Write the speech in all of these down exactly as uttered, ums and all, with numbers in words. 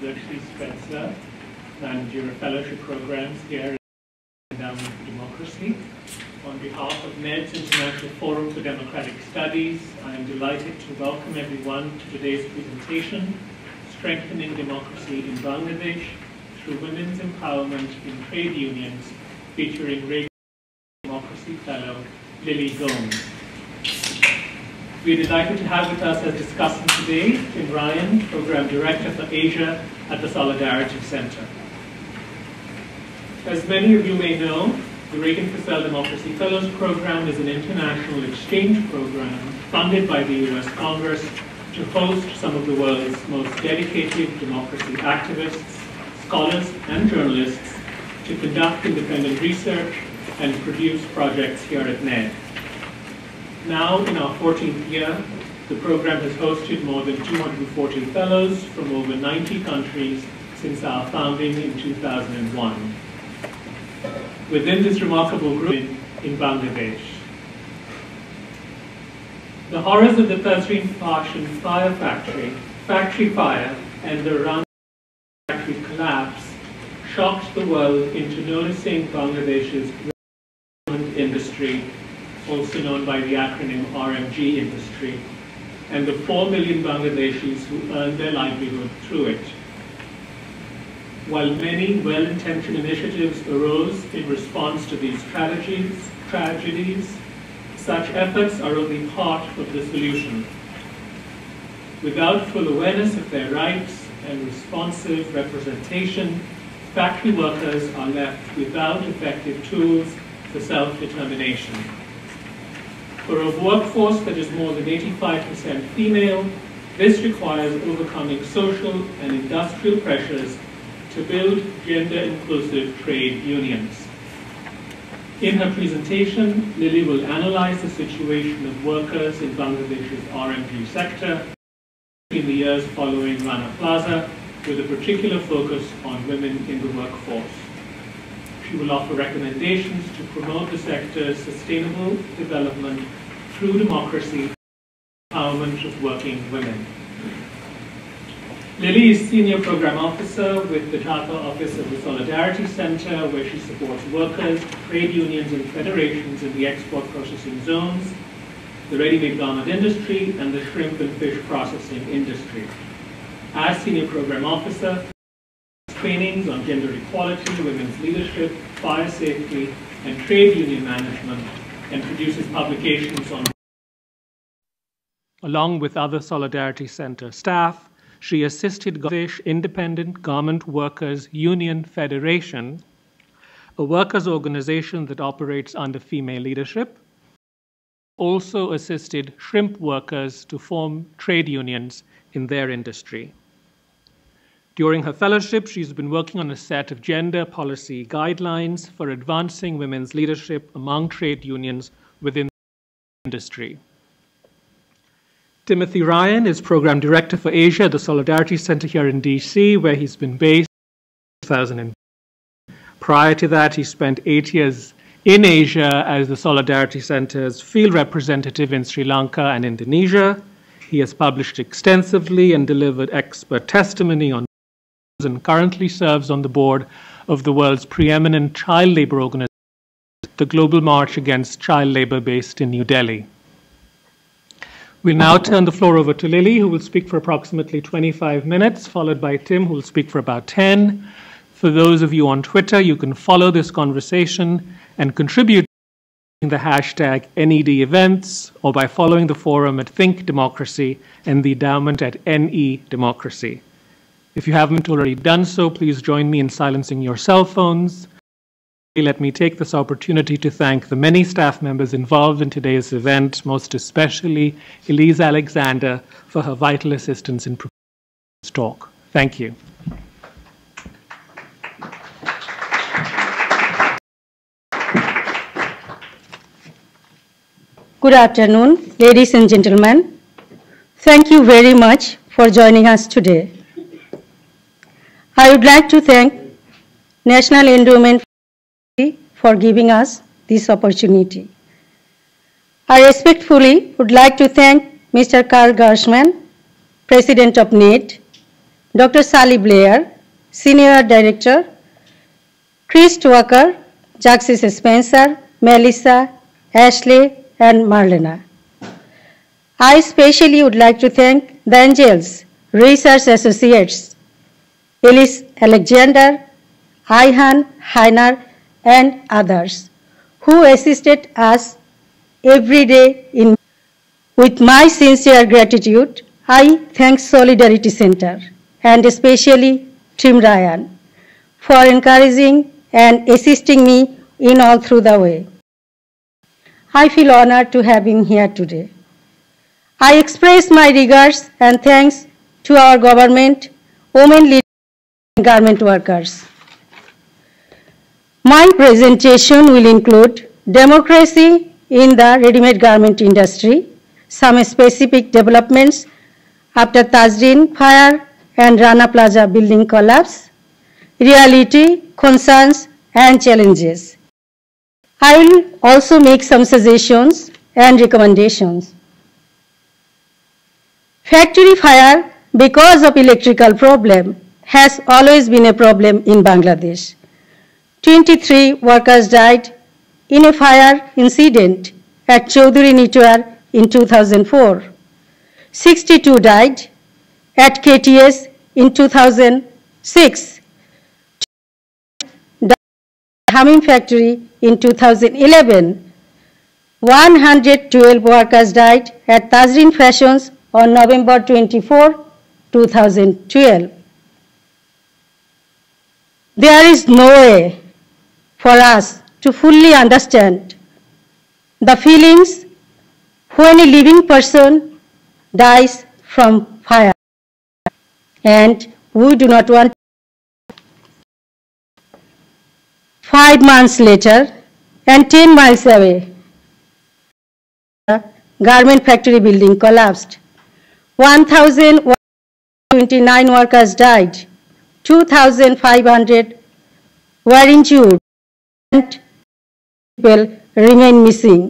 Jaxis Spencer, and your fellowship programs here at the Endowment for Democracy. On behalf of Ned's International Forum for Democratic Studies, I am delighted to welcome everyone to today's presentation, Strengthening Democracy in Bangladesh through Women's Empowerment in Trade Unions, featuring Reagan-Fascell Democracy Fellow Lily Gomes. We're delighted to have with us as discussant today Tim Ryan, Program Director for Asia at the Solidarity Center. As many of you may know, the Reagan-Fascell Democracy Fellows Program is an international exchange program funded by the U S Congress to host some of the world's most dedicated democracy activists, scholars, and journalists to conduct independent research and produce projects here at N E D. Now, in our fourteenth year, the program has hosted more than two hundred forty fellows from over ninety countries since our founding in two thousand one. Within this remarkable group in Bangladesh, the horrors of the Tazreen Fashion fire factory, factory fire, and the Rana factory collapse shocked the world into noticing Bangladesh's garment industry, also known by the acronym R M G industry, and the four million Bangladeshis who earn their livelihood through it. While many well-intentioned initiatives arose in response to these tragedies, tragedies, such efforts are only part of the solution. Without full awareness of their rights and responsive representation, factory workers are left without effective tools for self-determination. For a workforce that is more than eighty-five percent female, this requires overcoming social and industrial pressures to build gender-inclusive trade unions. In her presentation, Lily will analyze the situation of workers in Bangladesh's R M G sector in the years following Rana Plaza, with a particular focus on women in the workforce. She will offer recommendations to promote the sector's sustainable development through democracy and empowerment of working women. Lily is Senior Program Officer with the Dhaka Office of the Solidarity Center, where she supports workers, trade unions, and federations in the export processing zones, the ready-made garment industry, and the shrimp and fish processing industry. As Senior Program Officer, trainings on gender equality, women's leadership, fire safety, and trade union management, and produces publications on. Along with other Solidarity Center staff, she assisted Gush Independent Garment Workers Union Federation, a workers' organization that operates under female leadership, also assisted shrimp workers to form trade unions in their industry. During her fellowship, she's been working on a set of gender policy guidelines for advancing women's leadership among trade unions within the industry. Timothy Ryan is Program Director for Asia at the Solidarity Center here in D C, where he's been based since two thousand. Prior to that, he spent eight years in Asia as the Solidarity Center's field representative in Sri Lanka and Indonesia. He has published extensively and delivered expert testimony on and currently serves on the board of the world's preeminent child labor organization, the Global March Against Child Labor, based in New Delhi. We'll now turn the floor over to Lily, who will speak for approximately twenty-five minutes, followed by Tim, who will speak for about ten. For those of you on Twitter, you can follow this conversation and contribute using the hashtag N E D events or by following the forum at Think Democracy and the endowment at N E Democracy. If you haven't already done so, please join me in silencing your cell phones. Let me take this opportunity to thank the many staff members involved in today's event, most especially Elise Alexander for her vital assistance in preparing this talk. Thank you. Good afternoon, ladies and gentlemen. Thank you very much for joining us today. I would like to thank National Endowment for giving us this opportunity. I respectfully would like to thank Mister Carl Gershman, President of N E D, Doctor Sally Blair, Senior Director, Chris Tucker, Jaxis Spencer, Melissa, Ashley, and Marlena. I especially would like to thank the Angels Research Associates, Elise Alexander, Haihan, Heiner, and others who assisted us every day. In. With my sincere gratitude, I thank Solidarity Center and especially Tim Ryan for encouraging and assisting me in all through the way. I feel honored to have been here today. I express my regards and thanks to our government, women leaders, and garment workers. My presentation will include democracy in the ready-made garment industry, some specific developments after Tazreen Fire and Rana Plaza building collapse, reality, concerns, and challenges. I will also make some suggestions and recommendations. Factory fire, because of electrical problem, has always been a problem in Bangladesh. twenty-three workers died in a fire incident at Choudhuri Nituar in two thousand four. sixty-two died at K T S in two thousand six. Died at Hamming factory in two thousand eleven. one hundred twelve workers died at Tazreen Fashions on November twenty-fourth, two thousand twelve. There is no way for us to fully understand the feelings when a living person dies from fire, and we do not want. Five months later, and ten miles away, the garment factory building collapsed. one thousand one hundred twenty-nine workers died. two thousand five hundred were injured, and people remain missing.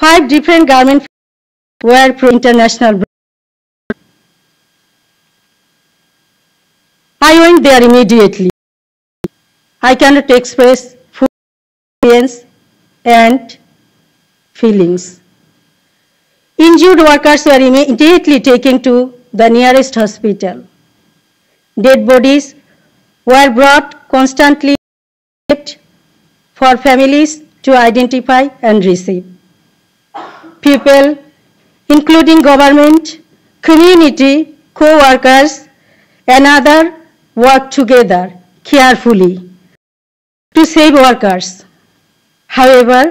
Five different garment were from international. I went there immediately. I cannot express full experience and feelings. Injured workers were immediately taken to the nearest hospital. Dead bodies were brought constantly for families to identify and receive. People, including government, community, co-workers, and others worked together carefully to save workers. However,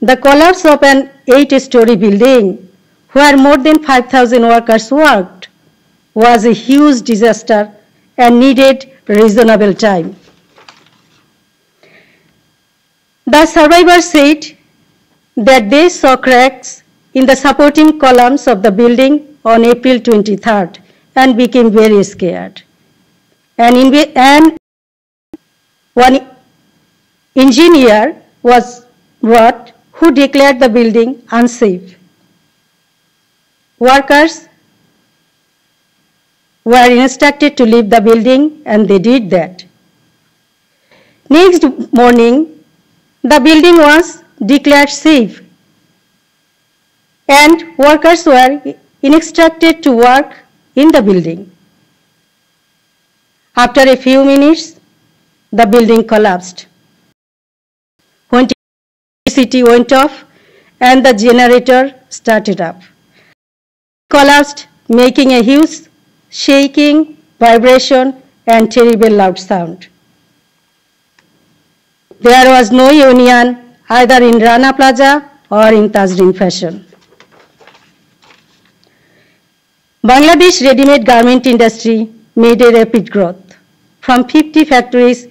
the collapse of an eight-story building where more than five thousand workers worked was a huge disaster and needed reasonable time. The survivors said that they saw cracks in the supporting columns of the building on April twenty-third and became very scared. And, in, and one engineer was brought who declared the building unsafe. Workers were instructed to leave the building, and they did that. Next morning, the building was declared safe, and workers were instructed to work in the building. After a few minutes, the building collapsed. When the electricity went off, and the generator started up, it collapsed, making a huge shaking, vibration, and terrible loud sound. There was no union either in Rana Plaza or in Tazreen Fashion. Bangladesh ready-made garment industry made a rapid growth from fifty factories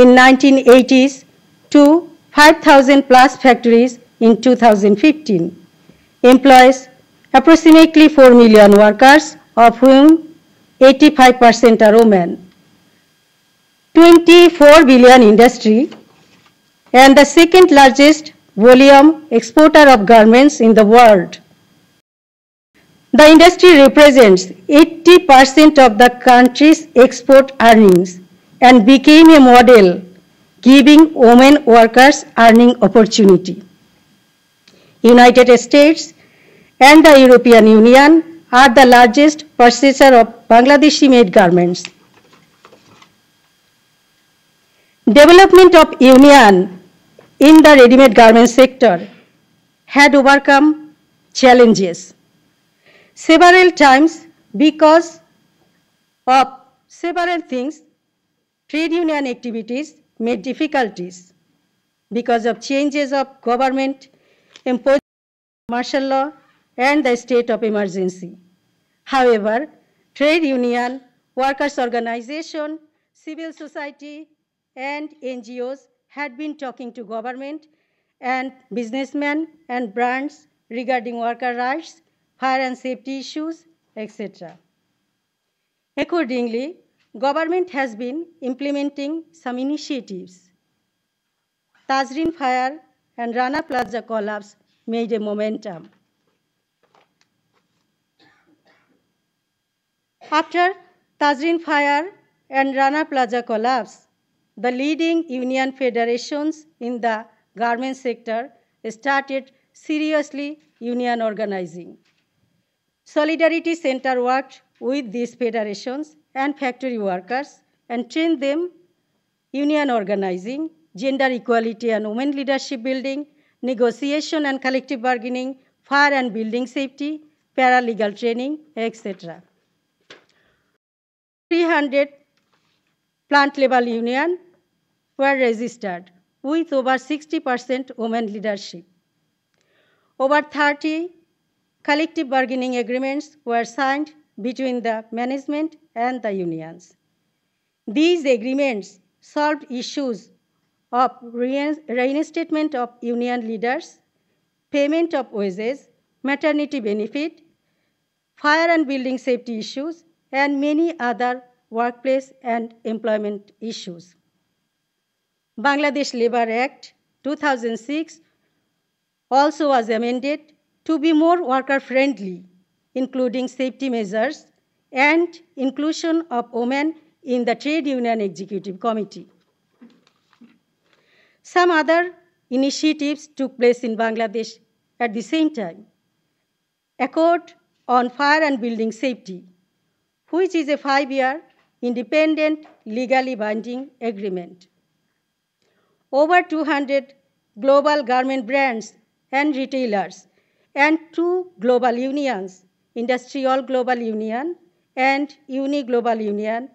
in nineteen eighties to five thousand plus factories in two thousand fifteen. Employs approximately four million workers, of whom eighty-five percent are women. twenty-four billion industry and the second largest volume exporter of garments in the world. The industry represents eighty percent of the country's export earnings and became a model giving women workers earning opportunity. United States and the European Union are the largest purchaser of Bangladeshi-made garments. Development of union in the ready-made garment sector had overcome challenges several times because of several things. Trade union activities made difficulties because of changes of government, imposed martial law, and the state of emergency. However, trade union, workers' organization, civil society, and N G Os had been talking to government and businessmen and brands regarding worker rights, fire and safety issues, et cetera. Accordingly, government has been implementing some initiatives. Tazreen Fire and Rana Plaza collapse made a momentum. After Tazreen Fire and Rana Plaza collapse, the leading union federations in the garment sector started seriously union organizing. Solidarity Center worked with these federations and factory workers and trained them union organizing, gender equality and women leadership building, negotiation and collective bargaining, fire and building safety, paralegal training, et cetera. three hundred plant-level union were registered with over sixty percent women leadership. Over thirty collective bargaining agreements were signed between the management and the unions. These agreements solved issues of reinstatement of union leaders, payment of wages, maternity benefit, fire and building safety issues, and many other workplace and employment issues. Bangladesh Labour Act two thousand six also was amended to be more worker-friendly, including safety measures and inclusion of women in the Trade Union Executive Committee. Some other initiatives took place in Bangladesh at the same time. Accord on Fire and Building Safety, which is a five-year independent legally binding agreement. Over two hundred global garment brands and retailers and two global unions, Industrial Global Union and Uni Global Union,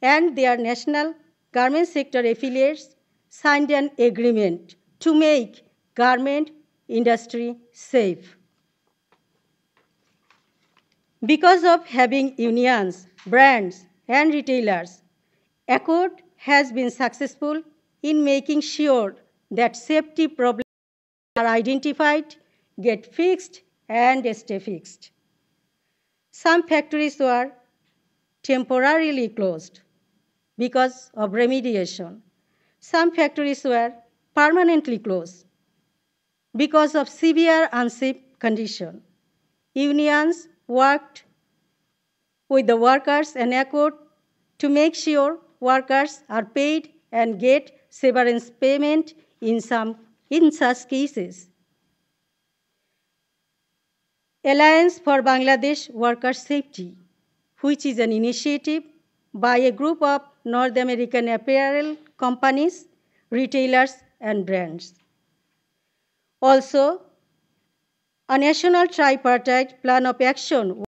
and their national garment sector affiliates signed an agreement to make garment industry safe. Because of having unions, brands, and retailers, Accord has been successful in making sure that safety problems are identified, get fixed, and stay fixed. Some factories were temporarily closed because of remediation. Some factories were permanently closed because of severe unsafe condition. Unions worked with the workers and Accord to make sure workers are paid and get severance payment in some in such cases. Alliance for Bangladesh Workers Safety, which is an initiative by a group of North American apparel companies, retailers, and brands. Also, a national tripartite plan of action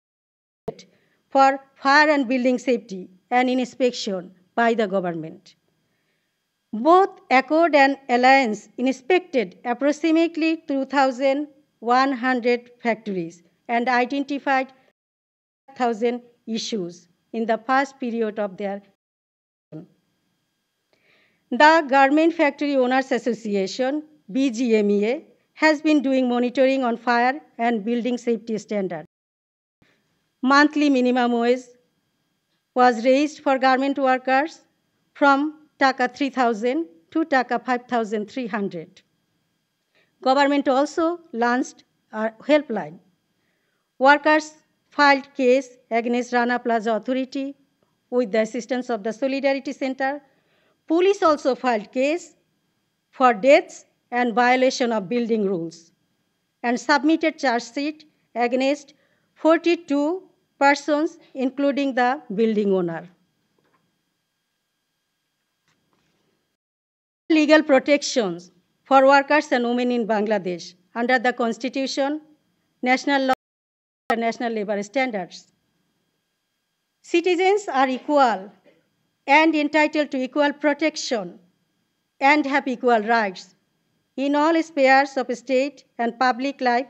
for fire and building safety and inspection by the government. Both Accord and Alliance inspected approximately two thousand one hundred factories and identified one thousand issues in the past period of their. The Garment Factory Owners Association, B G M E A, has been doing monitoring on fire and building safety standards. Monthly minimum wage was raised for garment workers from Taka three thousand to Taka five thousand three hundred. Government also launched a helpline. Workers filed case against Rana Plaza Authority with the assistance of the Solidarity Center. Police also filed case for deaths and violation of building rules and submitted charge sheet against forty-two persons, including the building owner. Legal protections for workers and women in Bangladesh under the Constitution, national law, and national labor standards. Citizens are equal and entitled to equal protection and have equal rights in all spheres of state and public life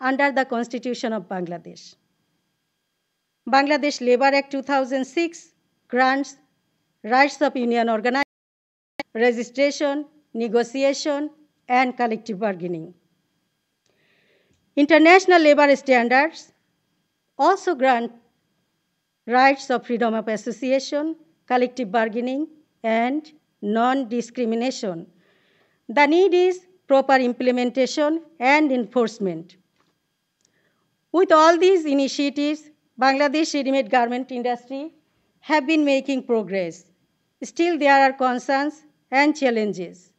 under the Constitution of Bangladesh. Bangladesh Labor Act two thousand six grants rights of union organization, registration, negotiation, and collective bargaining. International labor standards also grant rights of freedom of association, collective bargaining, and non-discrimination. The need is proper implementation and enforcement. With all these initiatives, Bangladesh ready-made garment industry have been making progress. Still, there are concerns and challenges.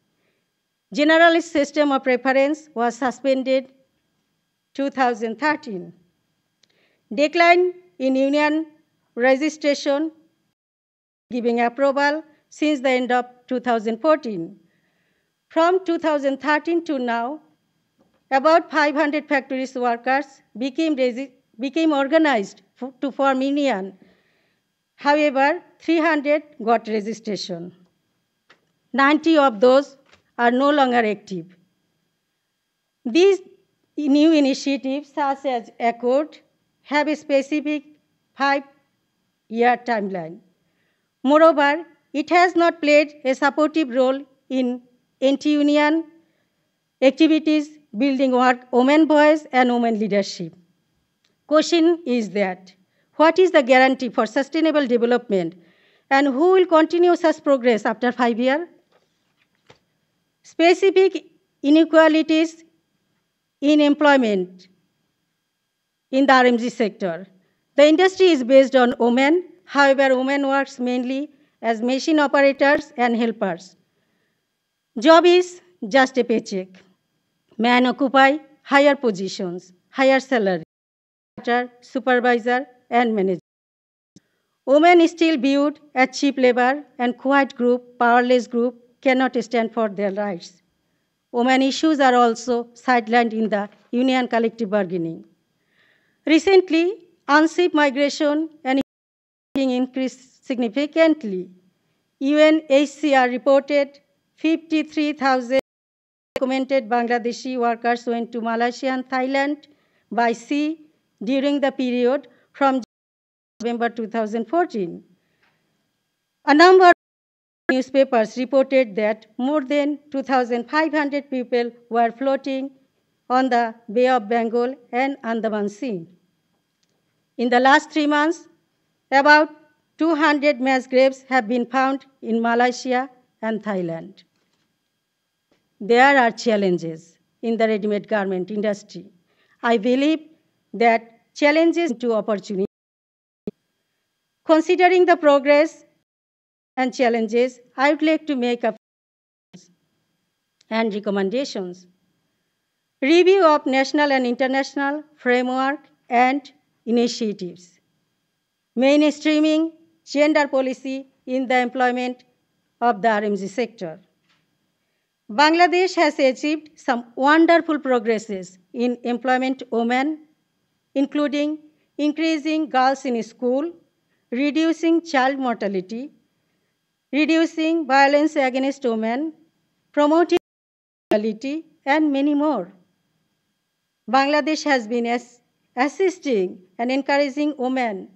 Generalist system of preference was suspended two thousand thirteen. Decline in union registration giving approval since the end of two thousand fourteen. From two thousand thirteen to now, about five hundred factories workers became, became organized to form union. However, three hundred got registration. ninety of those are no longer active. These new initiatives, such as Accord, have a specific five-year timeline. Moreover, it has not played a supportive role in anti-union activities, building work, women voice, and women leadership. Question is that, what is the guarantee for sustainable development, and who will continue such progress after five years? Specific inequalities in employment in the R M G sector. The industry is based on women. However, women works mainly as machine operators and helpers. Job is just a paycheck. Men occupy higher positions, higher salary, supervisor, and manager. Women is still viewed as cheap labor, and quiet group, powerless group, cannot stand for their rights. Women issues are also sidelined in the union collective bargaining. Recently, unsafe migration and increased significantly. U N H C R reported fifty-three thousand documented Bangladeshi workers went to Malaysia and Thailand by sea during the period from November two thousand fourteen. A number of newspapers reported that more than two thousand five hundred people were floating on the Bay of Bengal and Andaman Sea. In the last three months, about two hundred mass graves have been found in Malaysia and Thailand. There are challenges in the ready-made garment industry. I believe that challenges to opportunity. Considering the progress and challenges, I would like to make a and recommendations. Review of national and international framework and initiatives. Mainstreaming gender policy in the employment of the R M G sector. Bangladesh has achieved some wonderful progresses in employment women, including increasing girls in school, reducing child mortality, reducing violence against women, promoting equality, and many more. Bangladesh has been as assisting and encouraging women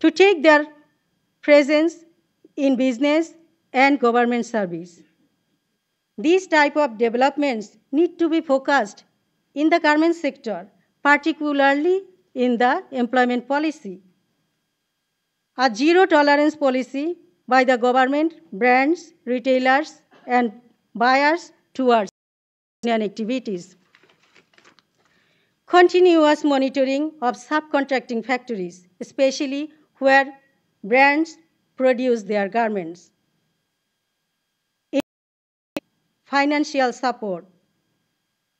to take their presence in business and government service. These type of developments need to be focused in the garment sector, particularly in the employment policy. A zero-tolerance policy by the government, brands, retailers, and buyers towards union activities. continuous monitoring of subcontracting factories, especially where brands produce their garments. Financial support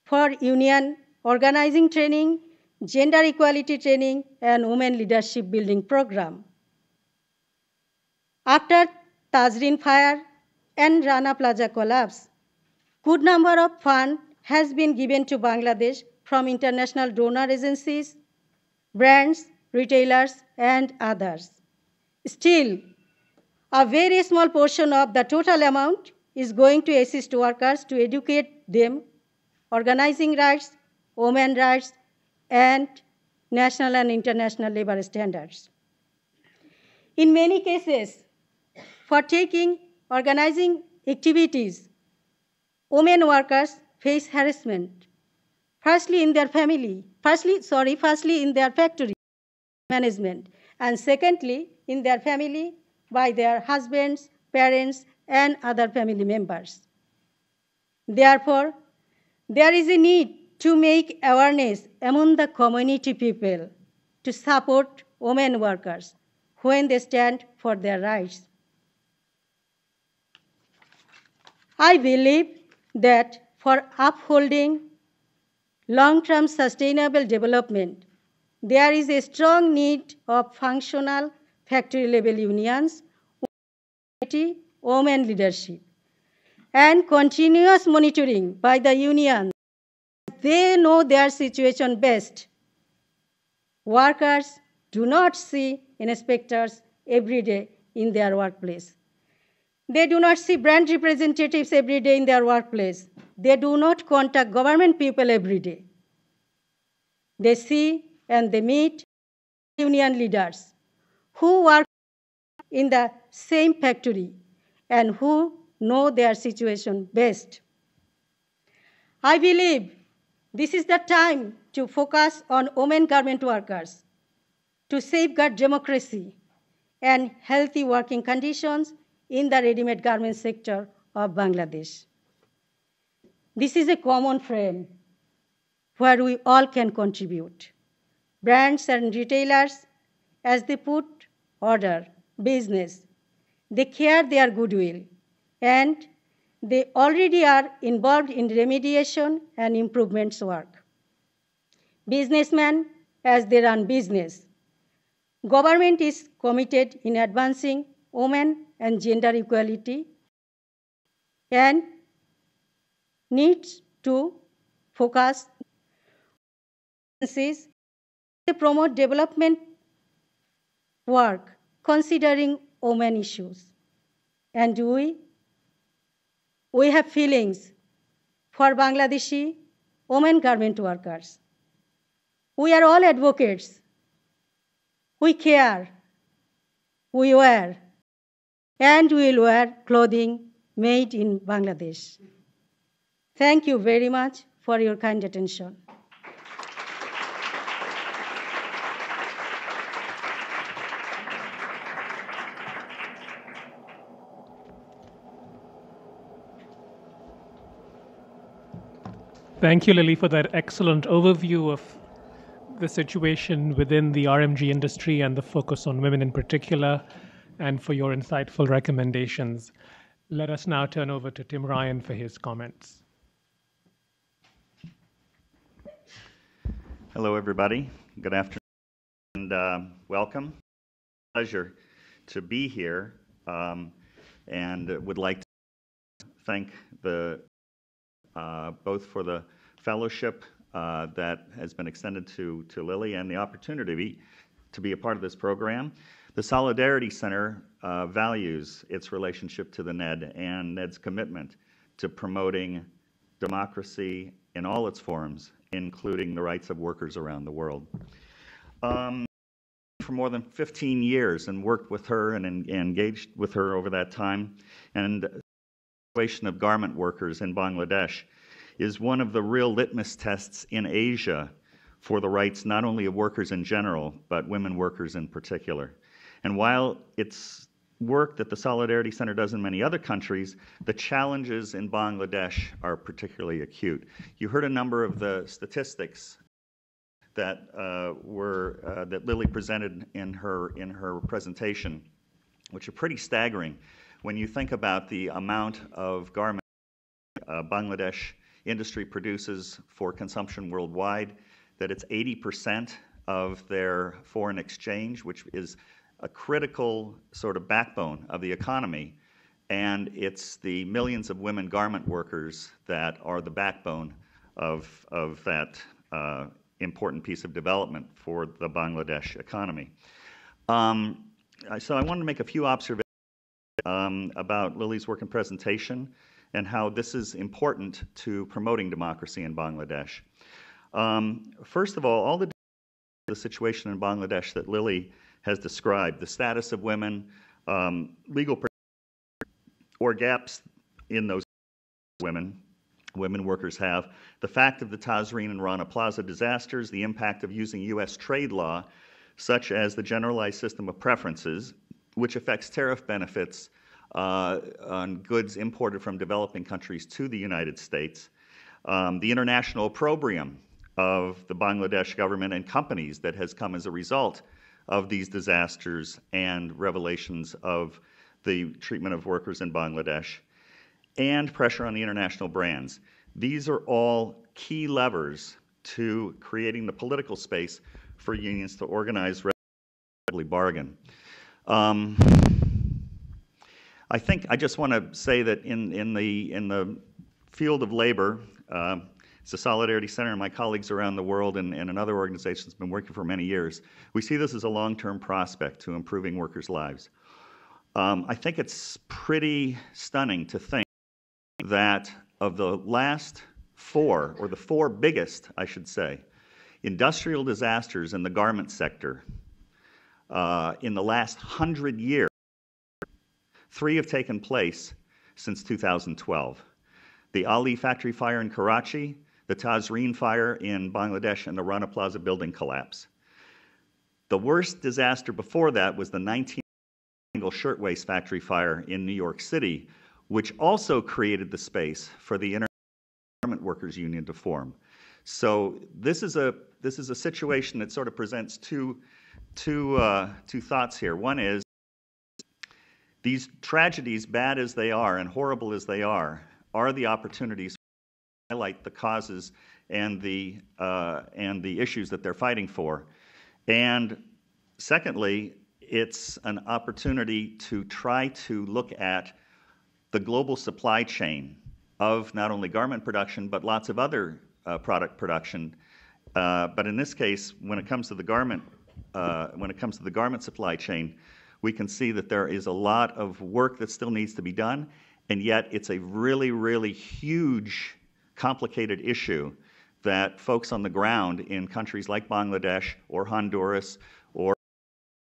for union organizing training, gender equality training, and women leadership building program. After Tazreen Fire and Rana Plaza collapse, good number of funds has been given to Bangladesh from international donor agencies, brands, retailers, and others. Still, a very small portion of the total amount is going to assist workers to educate them, organizing rights, women rights, and national and international labor standards. In many cases, for taking organizing activities, women workers face harassment, firstly in their family, firstly, sorry, firstly in their factory management, and secondly in their family by their husbands, parents, and other family members. Therefore, there is a need to make awareness among the community people to support women workers when they stand for their rights. I believe that for upholding long-term sustainable development, there is a strong need of functional factory-level unions, women leadership, and continuous monitoring by the unions. They know their situation best. Workers do not see inspectors every day in their workplace. They do not see brand representatives every day in their workplace. They do not contact government people every day. They see and they meet union leaders who work in the same factory and who know their situation best. I believe this is the time to focus on women garment workers, to safeguard democracy and healthy working conditions in the ready-made garment sector of Bangladesh. This is a common frame where we all can contribute. Brands and retailers, as they put order, business, they care their goodwill, and they already are involved in remediation and improvements work. Businessmen, as they run business. Government is committed in advancing women and gender equality and needs to focus to promote development work considering women issues. And we, we have feelings for Bangladeshi women garment workers. We are all advocates. We care. We wear. And we will wear clothing made in Bangladesh. Thank you very much for your kind attention. Thank you, Lily, for that excellent overview of the situation within the R M G industry and the focus on women in particular, and for your insightful recommendations. Let us now turn over to Tim Ryan for his comments. Hello, everybody. Good afternoon and uh, welcome. Pleasure to be here, um, and would like to thank the Uh, both for the fellowship uh, that has been extended to, to Lily and the opportunity to be a part of this program. The Solidarity Center uh, values its relationship to the N E D and N E D's commitment to promoting democracy in all its forms, including the rights of workers around the world. Um, for more than fifteen years and worked with her and, and engaged with her over that time, and the situation of garment workers in Bangladesh is one of the real litmus tests in Asia for the rights not only of workers in general, but women workers in particular. And while it's work that the Solidarity Center does in many other countries, the challenges in Bangladesh are particularly acute. You heard a number of the statistics that uh, were uh, that Lily presented in her in her presentation, which are pretty staggering when you think about the amount of garment uh, Bangladesh industry produces for consumption worldwide, that it's eighty percent of their foreign exchange, which is a critical sort of backbone of the economy, and it's the millions of women garment workers that are the backbone of, of that uh, important piece of development for the Bangladesh economy. Um, so I wanted to make a few observations um, about Lily's work and presentation and how this is important to promoting democracy in Bangladesh. Um, first of all, all the, the situation in Bangladesh that Lily has described, the status of women, um, legal or gaps in those women, women workers have, the fact of the Tazreen and Rana Plaza disasters, the impact of using U S trade law, such as the generalized system of preferences, which affects tariff benefits uh, on goods imported from developing countries to the United States, um, the international opprobrium of the Bangladesh government and companies that has come as a result of these disasters and revelations of the treatment of workers in Bangladesh, and pressure on the international brands. These are all key levers to creating the political space for unions to organize, bargain. Um, I think I just want to say that in, in, the, in the field of labor, uh, it's the Solidarity Center and my colleagues around the world and, and another organization that's been working for many years. We see this as a long-term prospect to improving workers' lives. Um, I think it's pretty stunning to think that of the last four, or the four biggest, I should say, industrial disasters in the garment sector uh, in the last hundred years, three have taken place since two thousand twelve. The Ali factory fire in Karachi, the Tazreen fire in Bangladesh, and the Rana Plaza building collapse. The worst disaster before that was the nineteen shirtwaist factory fire in New York City, which also created the space for the International Garment Workers Union to form. So this is a this is a situation that sort of presents two two uh, two thoughts here. One is these tragedies, bad as they are and horrible as they are, are the opportunities to highlight the causes and the uh, and the issues that they're fighting for. And secondly, it's an opportunity to try to look at the global supply chain of not only garment production, but lots of other uh, product production. Uh, but in this case, when it comes to the garment, uh, when it comes to the garment supply chain, we can see that there is a lot of work that still needs to be done, and yet it's a really, really huge, complicated issue that folks on the ground in countries like Bangladesh or Honduras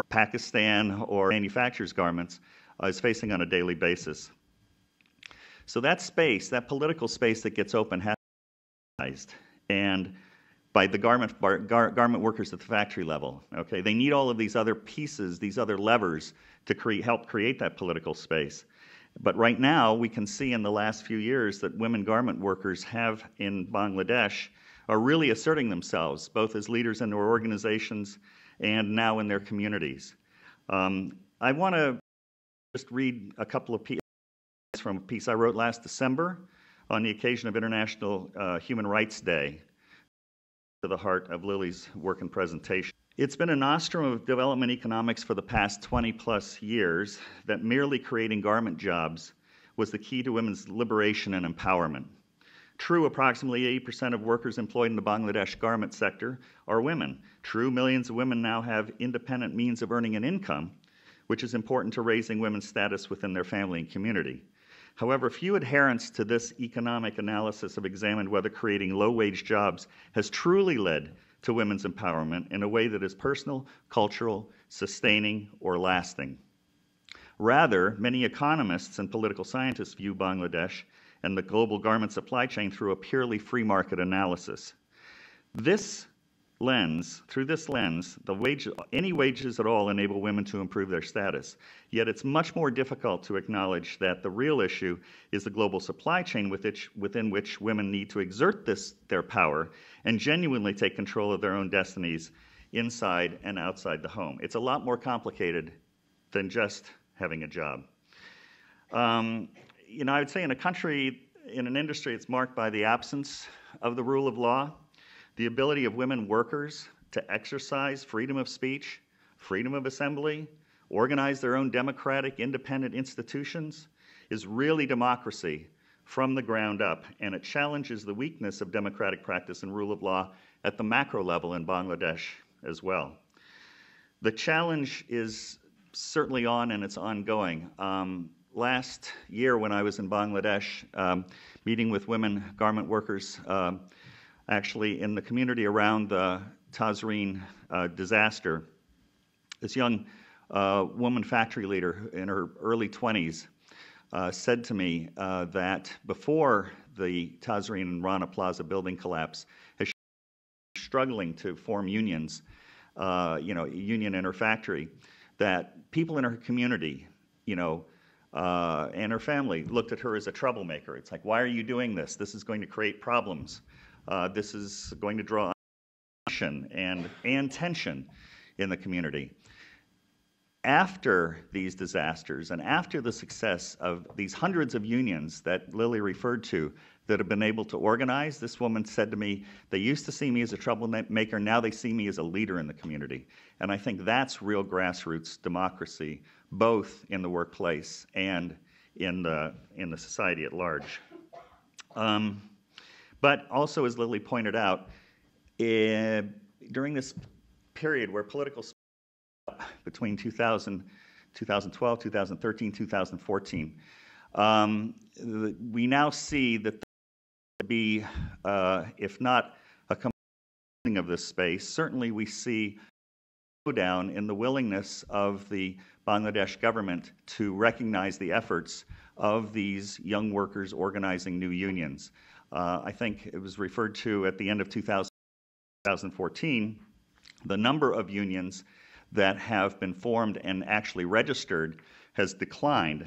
Pakistan or manufactures garments uh, is facing on a daily basis. So that space, that political space that gets open has to be organized, and by the garment, bar, gar, garment workers at the factory level. Okay, they need all of these other pieces, these other levers to cre- help create that political space. But right now we can see in the last few years that women garment workers have in Bangladesh are really asserting themselves both as leaders in their organizations and now in their communities. Um, I want to just read a couple of pieces from a piece I wrote last December on the occasion of International uh, Human Rights Day, to the heart of Lily's work and presentation. It's been a nostrum of development economics for the past twenty plus years that merely creating garment jobs was the key to women's liberation and empowerment. True, approximately eighty percent of workers employed in the Bangladesh garment sector are women. True, millions of women now have independent means of earning an income, which is important to raising women's status within their family and community. However, few adherents to this economic analysis have examined whether creating low-wage jobs has truly led to women's empowerment in a way that is personal, cultural, sustaining, or lasting. Rather, many economists and political scientists view Bangladesh and the global garment supply chain through a purely free market analysis. This lens, through this lens, the wage, any wages at all enable women to improve their status. Yet it's much more difficult to acknowledge that the real issue is the global supply chain with which, within which women need to exert this, their power and genuinely take control of their own destinies inside and outside the home. It's a lot more complicated than just having a job. Um, you know, I would say in a country, in an industry, it's marked by the absence of the rule of law, the ability of women workers to exercise freedom of speech, freedom of assembly, organize their own democratic, independent institutions, is really democracy from the ground up, and it challenges the weakness of democratic practice and rule of law at the macro level in Bangladesh as well. The challenge is certainly on, and it's ongoing. Um, last year when I was in Bangladesh, um, meeting with women garment workers, uh, actually in the community around the Tazreen uh, disaster, this young uh, woman factory leader in her early twenties uh, said to me uh, that before the Tazreen and Rana Plaza building collapse, as she was struggling to form unions, uh, you know, a union in her factory, that people in her community, you know, uh, and her family looked at her as a troublemaker. It's like, why are you doing this? This is going to create problems. Uh, this is going to draw tension and, and tension in the community. After these disasters and after the success of these hundreds of unions that Lily referred to that have been able to organize, this woman said to me, they used to see me as a troublemaker, now they see me as a leader in the community. And I think that's real grassroots democracy, both in the workplace and in the, in the society at large. Um, But also, as Lily pointed out, eh, during this period where political between two thousand, twenty twelve, twenty thirteen, twenty fourteen, um, we now see that there will be, uh, if not a completing of this space, certainly we see a slowdown in the willingness of the Bangladesh government to recognize the efforts of these young workers organizing new unions. Uh, I think it was referred to at the end of two thousand, twenty fourteen, the number of unions that have been formed and actually registered has declined.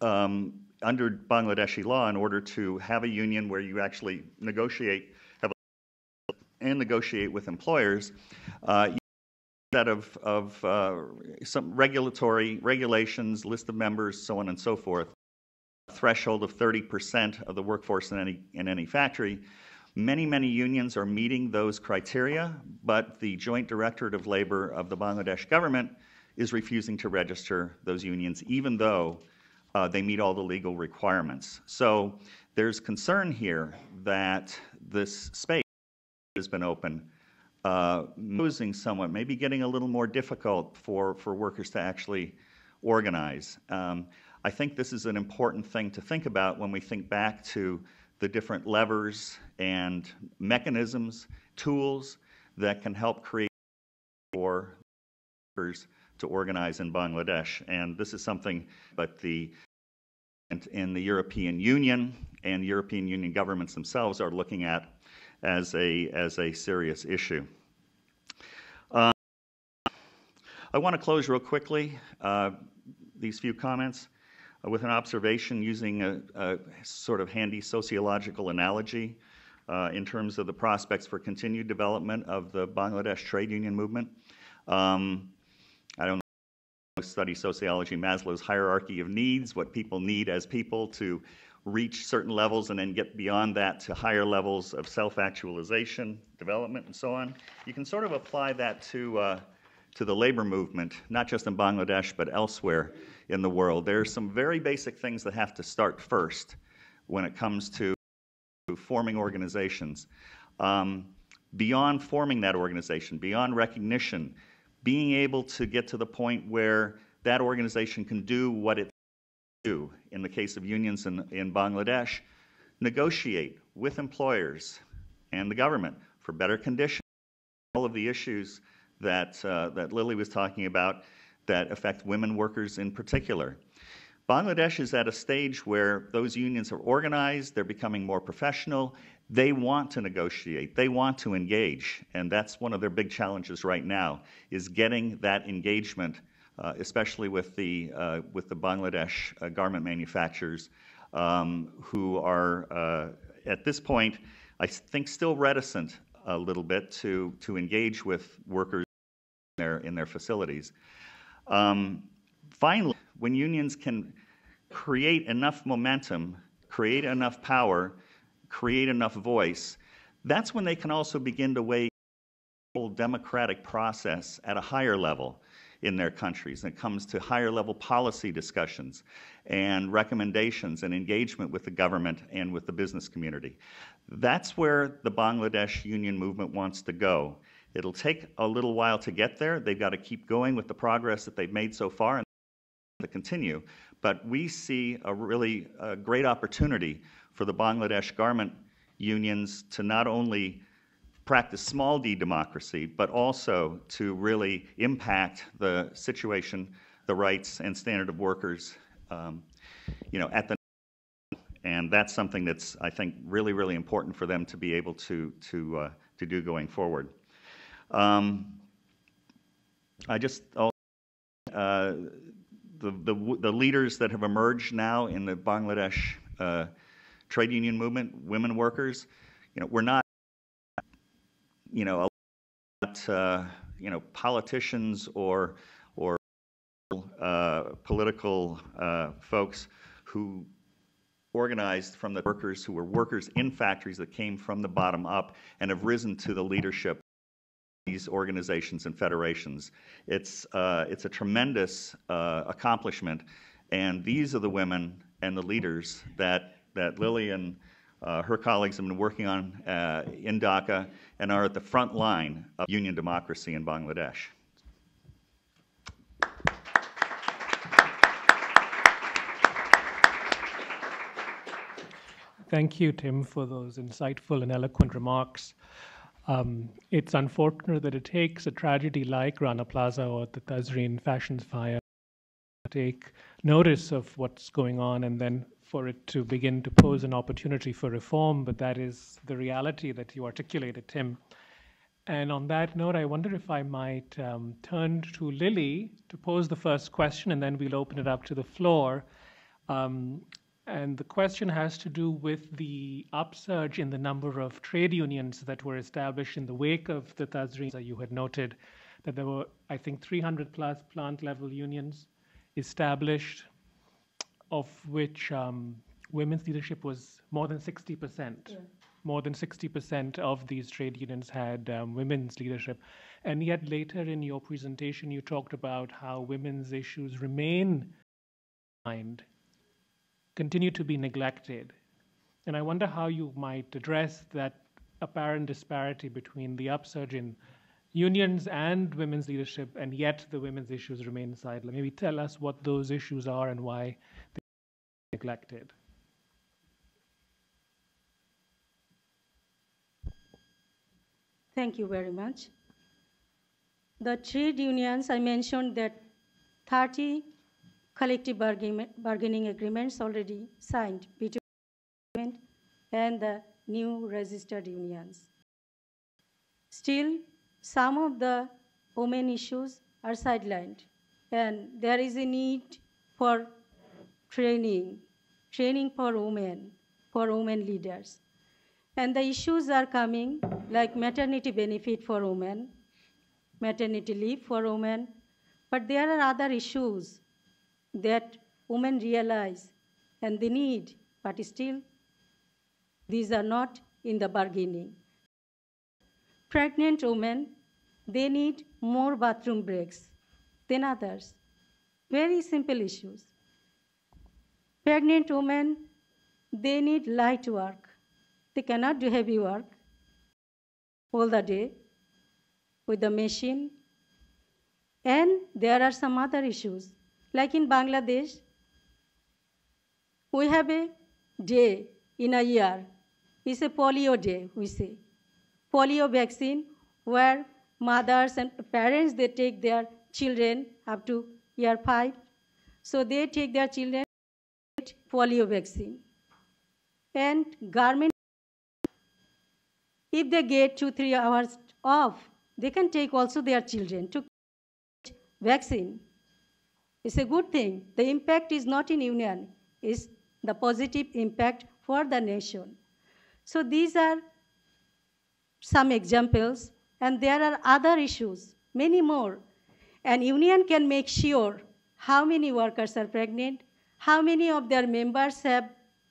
Um, under Bangladeshi law, in order to have a union where you actually negotiate have a, and negotiate with employers, uh, you have a set of, of uh, some regulatory regulations, list of members, so on and so forth. Threshold of thirty percent of the workforce in any in any factory. Many, many unions are meeting those criteria, but the Joint Directorate of Labor of the Bangladesh government is refusing to register those unions, even though uh, they meet all the legal requirements. So there's concern here that this space has been open, uh, losing somewhat, maybe getting a little more difficult for, for workers to actually organize. Um, I think this is an important thing to think about when we think back to the different levers and mechanisms, tools that can help create for workers to organize in Bangladesh. And this is something but the in the European Union and European Union governments themselves are looking at as a as a serious issue. Um, I want to close real quickly uh, these few comments with an observation using a, a sort of handy sociological analogy uh, in terms of the prospects for continued development of the Bangladesh trade union movement. Um, I don't know, study sociology, Maslow's hierarchy of needs, what people need as people to reach certain levels and then get beyond that to higher levels of self-actualization, development, and so on. You can sort of apply that to uh, to the labor movement, not just in Bangladesh, but elsewhere in the world. There are some very basic things that have to start first when it comes to forming organizations. Um, beyond forming that organization, beyond recognition, being able to get to the point where that organization can do what it do, in the case of unions in, in Bangladesh, negotiate with employers and the government for better conditions, all of the issues that, uh, that Lily was talking about that affect women workers in particular. Bangladesh is at a stage where those unions are organized, they're becoming more professional, they want to negotiate, they want to engage, and that's one of their big challenges right now, is getting that engagement, uh, especially with the, uh, with the Bangladesh uh, garment manufacturers um, who are, uh, at this point, I think still reticent a little bit to, to engage with workers in their, in their facilities. Um, finally, when unions can create enough momentum, create enough power, create enough voice, that's when they can also begin to weigh the whole democratic process at a higher level in their countries. And it comes to higher level policy discussions and recommendations and engagement with the government and with the business community. That's where the Bangladesh union movement wants to go. It'll take a little while to get there. They've got to keep going with the progress that they've made so far and to continue. But we see a really uh, great opportunity for the Bangladesh garment unions to not only practice small d democracy, but also to really impact the situation, the rights, and standard of workers, um, you know, at the and that's something that's, I think, really, really important for them to be able to to uh, to do going forward. Um, I just uh, the, the the leaders that have emerged now in the Bangladesh uh, trade union movement, women workers, you know, we're not. You know, a lot, uh, you know, politicians or or uh, political uh, folks who organized from the workers who were workers in factories that came from the bottom up and have risen to the leadership of these organizations and federations. It's uh, it's a tremendous uh, accomplishment, and these are the women and the leaders that that Lily and Uh, her colleagues have been working on uh, in Dhaka and are at the front line of union democracy in Bangladesh. Thank you, Tim, for those insightful and eloquent remarks. Um, it's unfortunate that it takes a tragedy like Rana Plaza or the Tazreen Fashion fire to take notice of what's going on and then for it to begin to pose an opportunity for reform, but that is the reality that you articulated, Tim. And on that note, I wonder if I might um, turn to Lily to pose the first question, and then we'll open it up to the floor. Um, and the question has to do with the upsurge in the number of trade unions that were established in the wake of the Tazreen. You had noted that there were, I think, three hundred plus plant-level unions established, of which um, women's leadership was more than sixty percent. Yeah. More than sixty percent of these trade unions had um, women's leadership. And yet later in your presentation, you talked about how women's issues remain behind, continue to be neglected. And I wonder how you might address that apparent disparity between the upsurge in unions and women's leadership, and yet the women's issues remain sidelined. Maybe tell us what those issues are and why they are neglected. Thank you very much. The trade unions, I mentioned that thirty collective bargaining agreements already signed between the government and the new registered unions. Still, some of the women issues are sidelined, and there is a need for training, training for women, for women leaders. And the issues are coming like maternity benefit for women, maternity leave for women, but there are other issues that women realize and they need, but still these are not in the bargaining. Pregnant women, they need more bathroom breaks than others. Very simple issues. Pregnant women, they need light work. They cannot do heavy work all the day with the machine. And there are some other issues. Like in Bangladesh, we have a day in a year. It's a polio day, we say. Polio vaccine, where mothers and parents, they take their children up to year five. So they take their children polio vaccine. And garment, if they get two, three hours off, they can take also their children to get vaccine. It's a good thing. The impact is not in union. It's the positive impact for the nation. So these are some examples, and there are other issues, many more. An union can make sure how many workers are pregnant, how many of their members have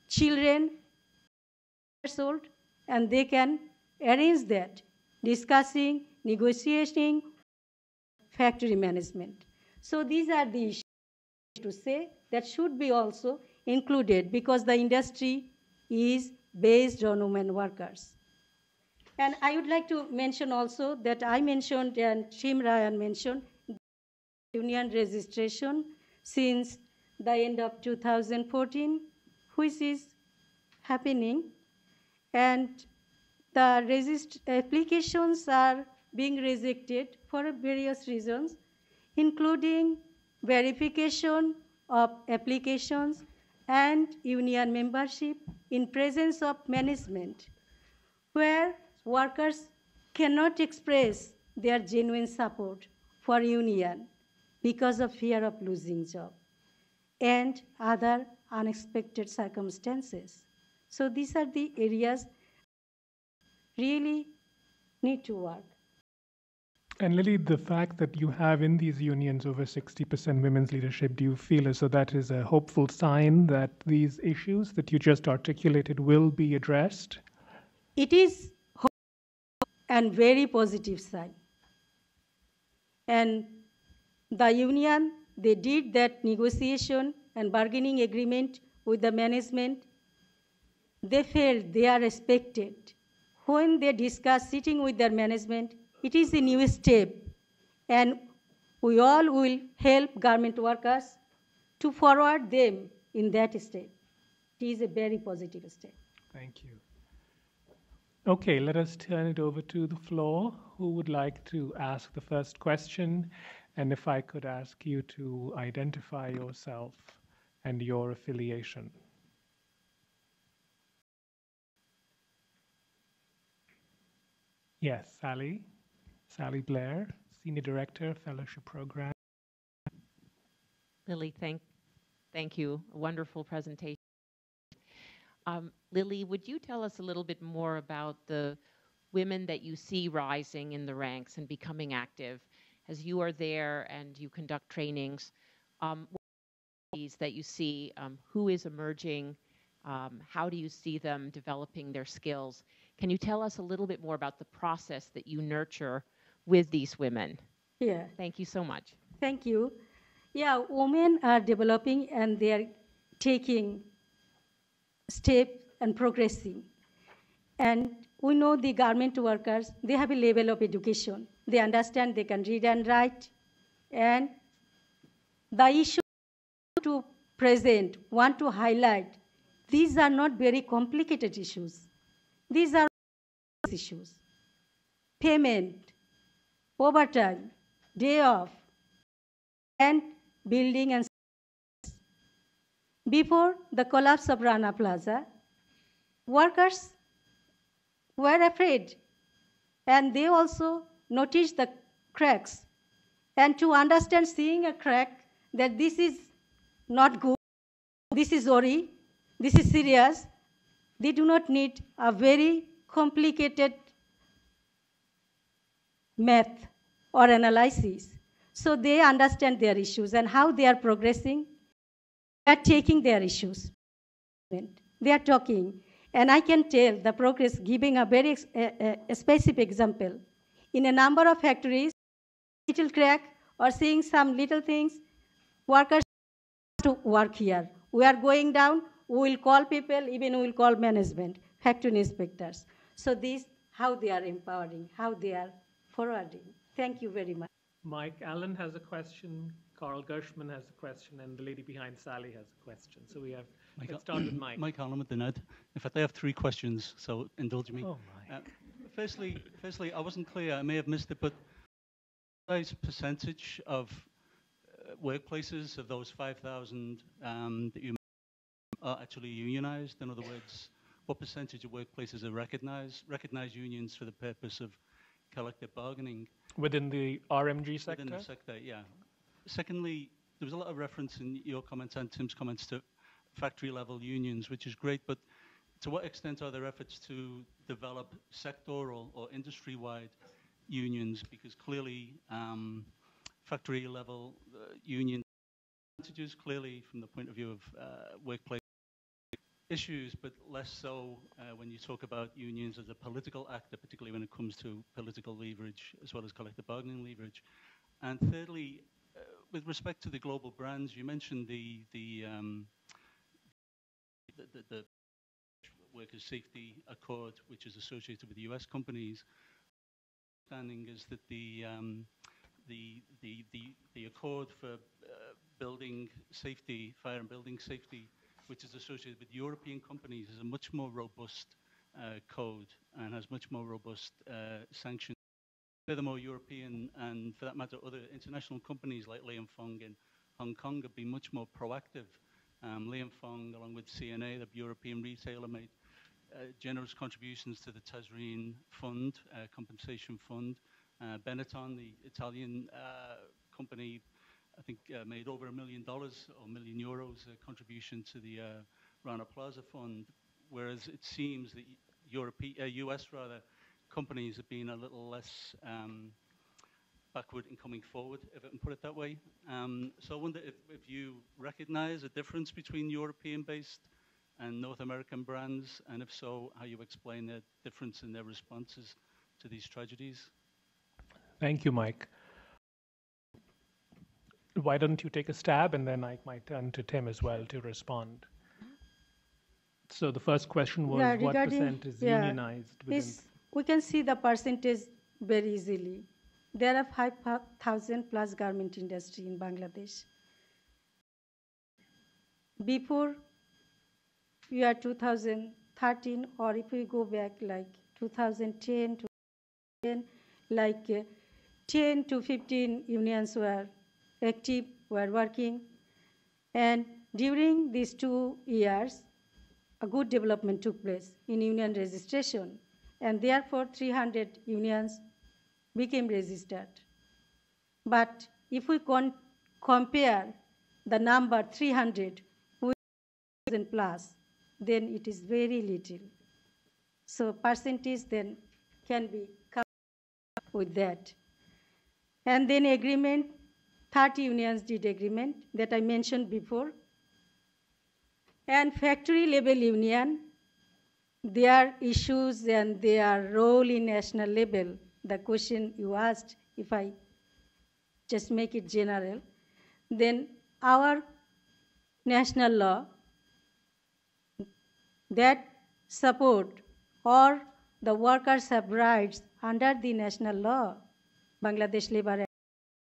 children, and they can arrange that, discussing, negotiating, factory management. So these are the issues to say that should be also included because the industry is based on women workers. And I would like to mention also that I mentioned and Tim Ryan mentioned union registration since the end of two thousand fourteen, which is happening. And the resist applications are being rejected for various reasons, including verification of applications and union membership in presence of management, where workers cannot express their genuine support for union because of fear of losing job and other unexpected circumstances. So these are the areas really need to work. And Lily, the fact that you have in these unions over sixty percent women's leadership, do you feel as though that is a hopeful sign that these issues that you just articulated will be addressed? It is hopeful and very positive sign. And the union, they did that negotiation and bargaining agreement with the management. They felt they are respected. When they discuss sitting with their management, it is a new step, and we all will help garment workers to forward them in that step. It is a very positive step. Thank you. Okay, let us turn it over to the floor. Who would like to ask the first question? And if I could ask you to identify yourself and your affiliation. Yes, Sally. Sally Blair, Senior Director, Fellowship Program. Lily, thank, thank you. A wonderful presentation. Um, Lily, would you tell us a little bit more about the women that you see rising in the ranks and becoming active as you are there and you conduct trainings? Um, what are these that you see? Um, who is emerging? Um, how do you see them developing their skills? Can you tell us a little bit more about the process that you nurture with these women? Yeah. Thank you so much. Thank you. Yeah, women are developing and they are taking steps and progressing. And we know the garment workers, they have a level of education. They understand they can read and write. And the issue to present, want to highlight, these are not very complicated issues. These are issues. Payment, overtime, day off, and building and before the collapse of Rana Plaza, workers were afraid, and they also noticed the cracks. And to understand, seeing a crack, that this is not good, this is sorry, this is serious, they do not need a very complicated math or analysis. So they understand their issues and how they are progressing. They are taking their issues. They are talking. And I can tell the progress, giving a very a, a specific example. In a number of factories, little crack or seeing some little things, workers have to work here. We are going down. We will call people, even we will call management, factory inspectors. So this, how they are empowering, how they are forwarding. Thank you very much. Mike Allen has a question, Carl Gershman has a question, and the lady behind Sally has a question. So we have, Mike, let's start with Mike. Mike Allen with the N E D. In fact, I have three questions, so indulge me. Oh, my. Uh, firstly, firstly, I wasn't clear, I may have missed it, but what percentage of uh, workplaces of those five thousand um, that you are actually unionized? In other words, what percentage of workplaces are recognized, recognized unions for the purpose of collective bargaining? Within the R M G sector? Within the sector, yeah. Secondly, there was a lot of reference in your comments and Tim's comments to factory-level unions, which is great, but to what extent are there efforts to develop sectoral or industry-wide unions? Because clearly, um, factory-level uh, union advantages, clearly from the point of view of uh, workplace issues, but less so uh, when you talk about unions as a political actor, particularly when it comes to political leverage as well as collective bargaining leverage. And thirdly, uh, with respect to the global brands, you mentioned the the, um, the, the, the workers' safety accord, which is associated with U S companies. My understanding is that the um, the, the the the accord for uh, building safety, fire and building safety, which is associated with European companies, is a much more robust uh, code and has much more robust uh, sanctions. Furthermore, European and, for that matter, other international companies like Liang Fong in Hong Kong have been much more proactive. Um, Liang Fong, along with C N A, the European retailer, made uh, generous contributions to the Tazreen Fund, uh, compensation fund. Uh, Benetton, the Italian uh, company, I think uh, made over a million dollars or a million euros a contribution to the uh, Rana Plaza fund, whereas it seems that European, uh, U S rather, companies have been a little less um, backward in coming forward, if I can put it that way. Um, so I wonder if, if you recognize a difference between European-based and North American brands, and if so, how you explain the difference in their responses to these tragedies. Thank you, Mike. Why don't you take a stab, and then I might turn to Tim as well to respond. So the first question was, yeah, what percent is yeah, unionized? Within we can see the percentage very easily. There are five thousand plus garment industry in Bangladesh. Before year two thousand thirteen, or if we go back like two thousand ten, to like uh, ten to fifteen unions were active, were working. And during these two years, a good development took place in union registration. And therefore, three hundred unions became registered. But if we con compare the number three hundred with one thousand plus, then it is very little. So percentage then can be covered with that. And then agreement, thirty unions did agreement that I mentioned before. And factory level union, their issues and their role in national level, the question you asked, if I just make it general, then our national law that support or the workers have rights under the national law, Bangladesh Labor Act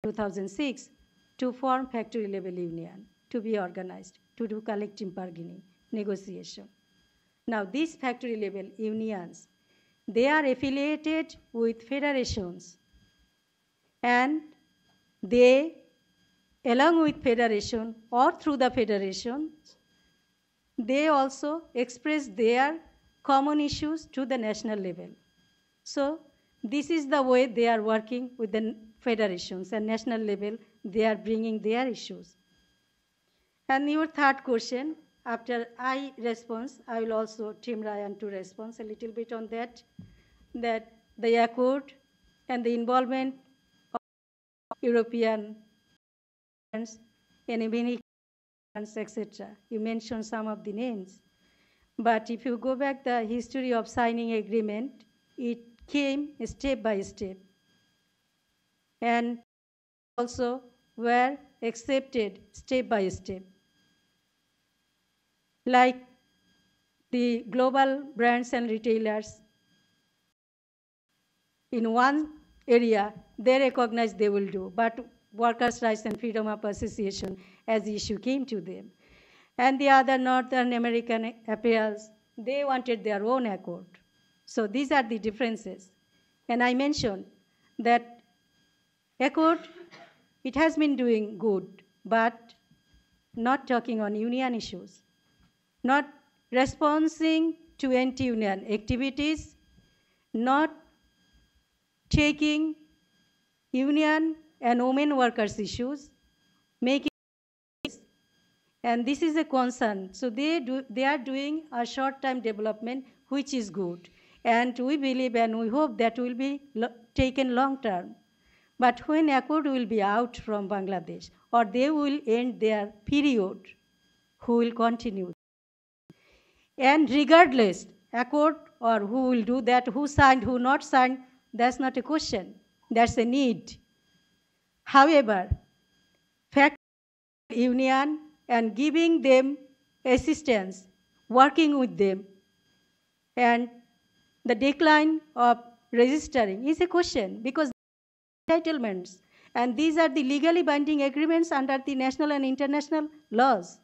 two thousand six, to form factory level union, to be organized, to do collective bargaining, negotiation. Now, these factory-level unions, they are affiliated with federations, and they, along with federation or through the federations, they also express their common issues to the national level. So this is the way they are working with the federations and national level. They are bringing their issues. And your third question, after I respond, I will also Tim Ryan to respond a little bit on that, that the accord and the involvement of European and American, et cetera. You mentioned some of the names. But if you go back the history of signing agreement, it came step by step. And also were accepted step by step. Like the global brands and retailers, in one area, they recognize they will do, but workers' rights and freedom of association as the issue came to them. And the other Northern American apparels, they wanted their own accord. So these are the differences. And I mentioned that accord, it has been doing good, but not talking on union issues. not responding to anti-union activities, not taking union and women workers' issues, making and this is a concern. So they, do, they are doing a short-term development, which is good. And we believe and we hope that will be lo taken long-term. But when Accord will be out from Bangladesh, or they will end their period, who will continue? And regardless, Accord or who will do that, who signed, who not signed, that's not a question. That's a need. However, fact union and giving them assistance, working with them, and the decline of registering is a question because entitlements, and these are the legally binding agreements under the national and international laws.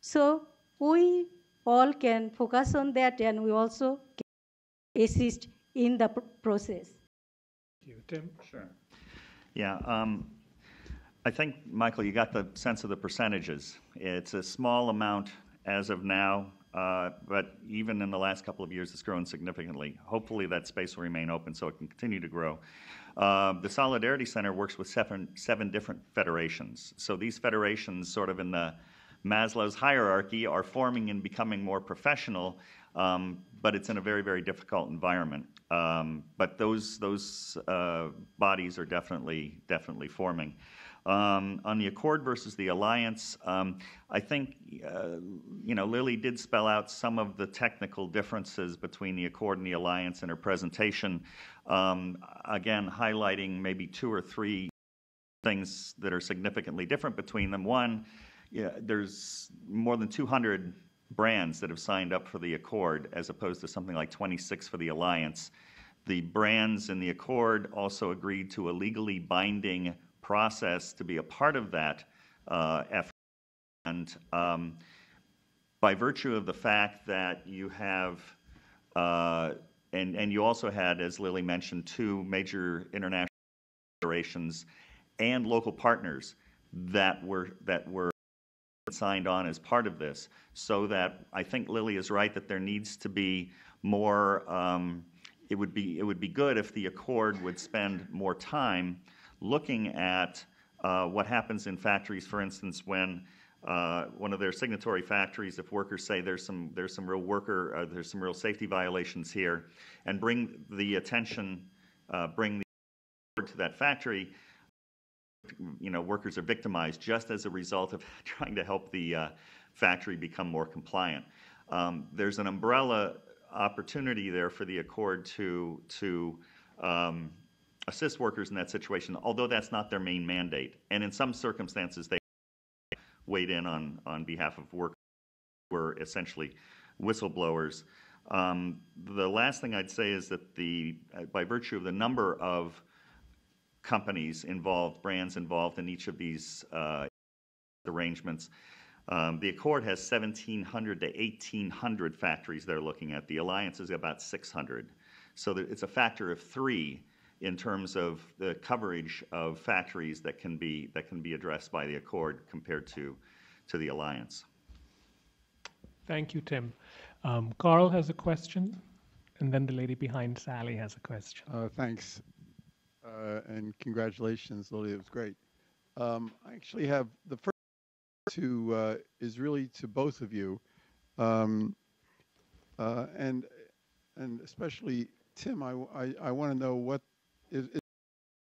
So we all can focus on that, and we also can assist in the pr process. Thank you, Tim. Sure. Yeah. Um, I think, Michael, you got the sense of the percentages. It's a small amount as of now, uh, but even in the last couple of years, it's grown significantly. Hopefully that space will remain open so it can continue to grow. Uh, the Solidarity Center works with seven, seven different federations. So these federations, sort of in the Maslow's hierarchy, are forming and becoming more professional, um, but it's in a very, very difficult environment. Um, but those, those uh, bodies are definitely, definitely forming. Um, on the Accord versus the Alliance, um, I think, uh, you know, Lily did spell out some of the technical differences between the Accord and the Alliance in her presentation, um, again, highlighting maybe two or three things that are significantly different between them. One, yeah, there's more than two hundred brands that have signed up for the Accord as opposed to something like twenty-six for the Alliance. The brands in the Accord also agreed to a legally binding process to be a part of that uh, effort, and um, by virtue of the fact that you have, uh, and, and you also had, as Lily mentioned, two major international federations and local partners that were, that were signed on as part of this, so that I think Lily is right that there needs to be more, um, it would be, it would be good if the Accord would spend more time looking at uh, what happens in factories, for instance, when uh, one of their signatory factories, if workers say there's some there's some real worker uh, there's some real safety violations here, and bring the attention, uh, bring the Accord to that factory. You know, workers are victimized just as a result of trying to help the uh, factory become more compliant. Um, there's an umbrella opportunity there for the Accord to to. Um, assist workers in that situation, although that's not their main mandate. And in some circumstances, they weighed in on, on behalf of workers who were essentially whistleblowers. Um, the last thing I'd say is that the, by virtue of the number of companies involved, brands involved in each of these uh, arrangements, um, the Accord has seventeen hundred to eighteen hundred factories they're looking at. The Alliance is about six hundred. So that it's a factor of three in terms of the coverage of factories that can be that can be addressed by the Accord compared to to the Alliance. Thank you, Tim. Um, Carl has a question, and then the lady behind Sally has a question. Uh, thanks, uh, and congratulations, Lily. It was great. Um, I actually have the first to uh, is really to both of you, um, uh, and and especially Tim. I I, I want to know what. Is the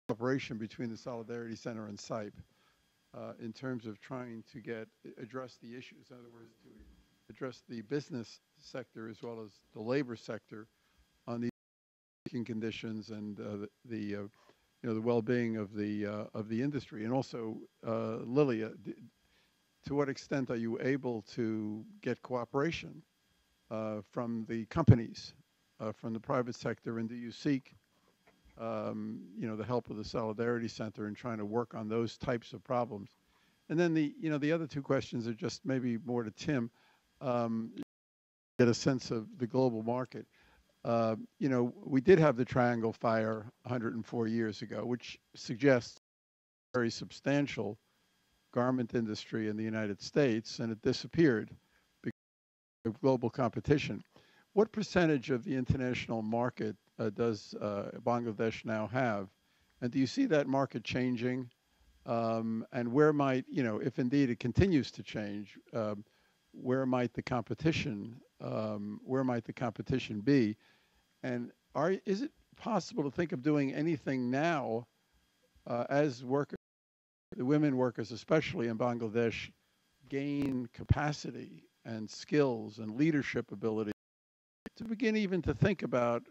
cooperation between the Solidarity Center and S I P E uh, in terms of trying to get address the issues, in other words, to address the business sector as well as the labor sector on the working conditions and uh, the, the uh, you know the well-being of the uh, of the industry, and also uh, Lily, uh, to what extent are you able to get cooperation uh, from the companies, uh, from the private sector, and do you seek Um, you know, the help of the Solidarity Center in trying to work on those types of problems? And then the, you know, the other two questions are just maybe more to Tim, um, get a sense of the global market. Uh, you know, we did have the Triangle Fire one hundred four years ago, which suggests a very substantial garment industry in the United States, and it disappeared because of global competition. What percentage of the international market uh, does uh, Bangladesh now have? And do you see that market changing? Um, and where might, you know, if indeed it continues to change, um, where might the competition, um, where might the competition be? And are, is it possible to think of doing anything now uh, as workers, the women workers especially in Bangladesh, gain capacity and skills and leadership ability to begin even to think about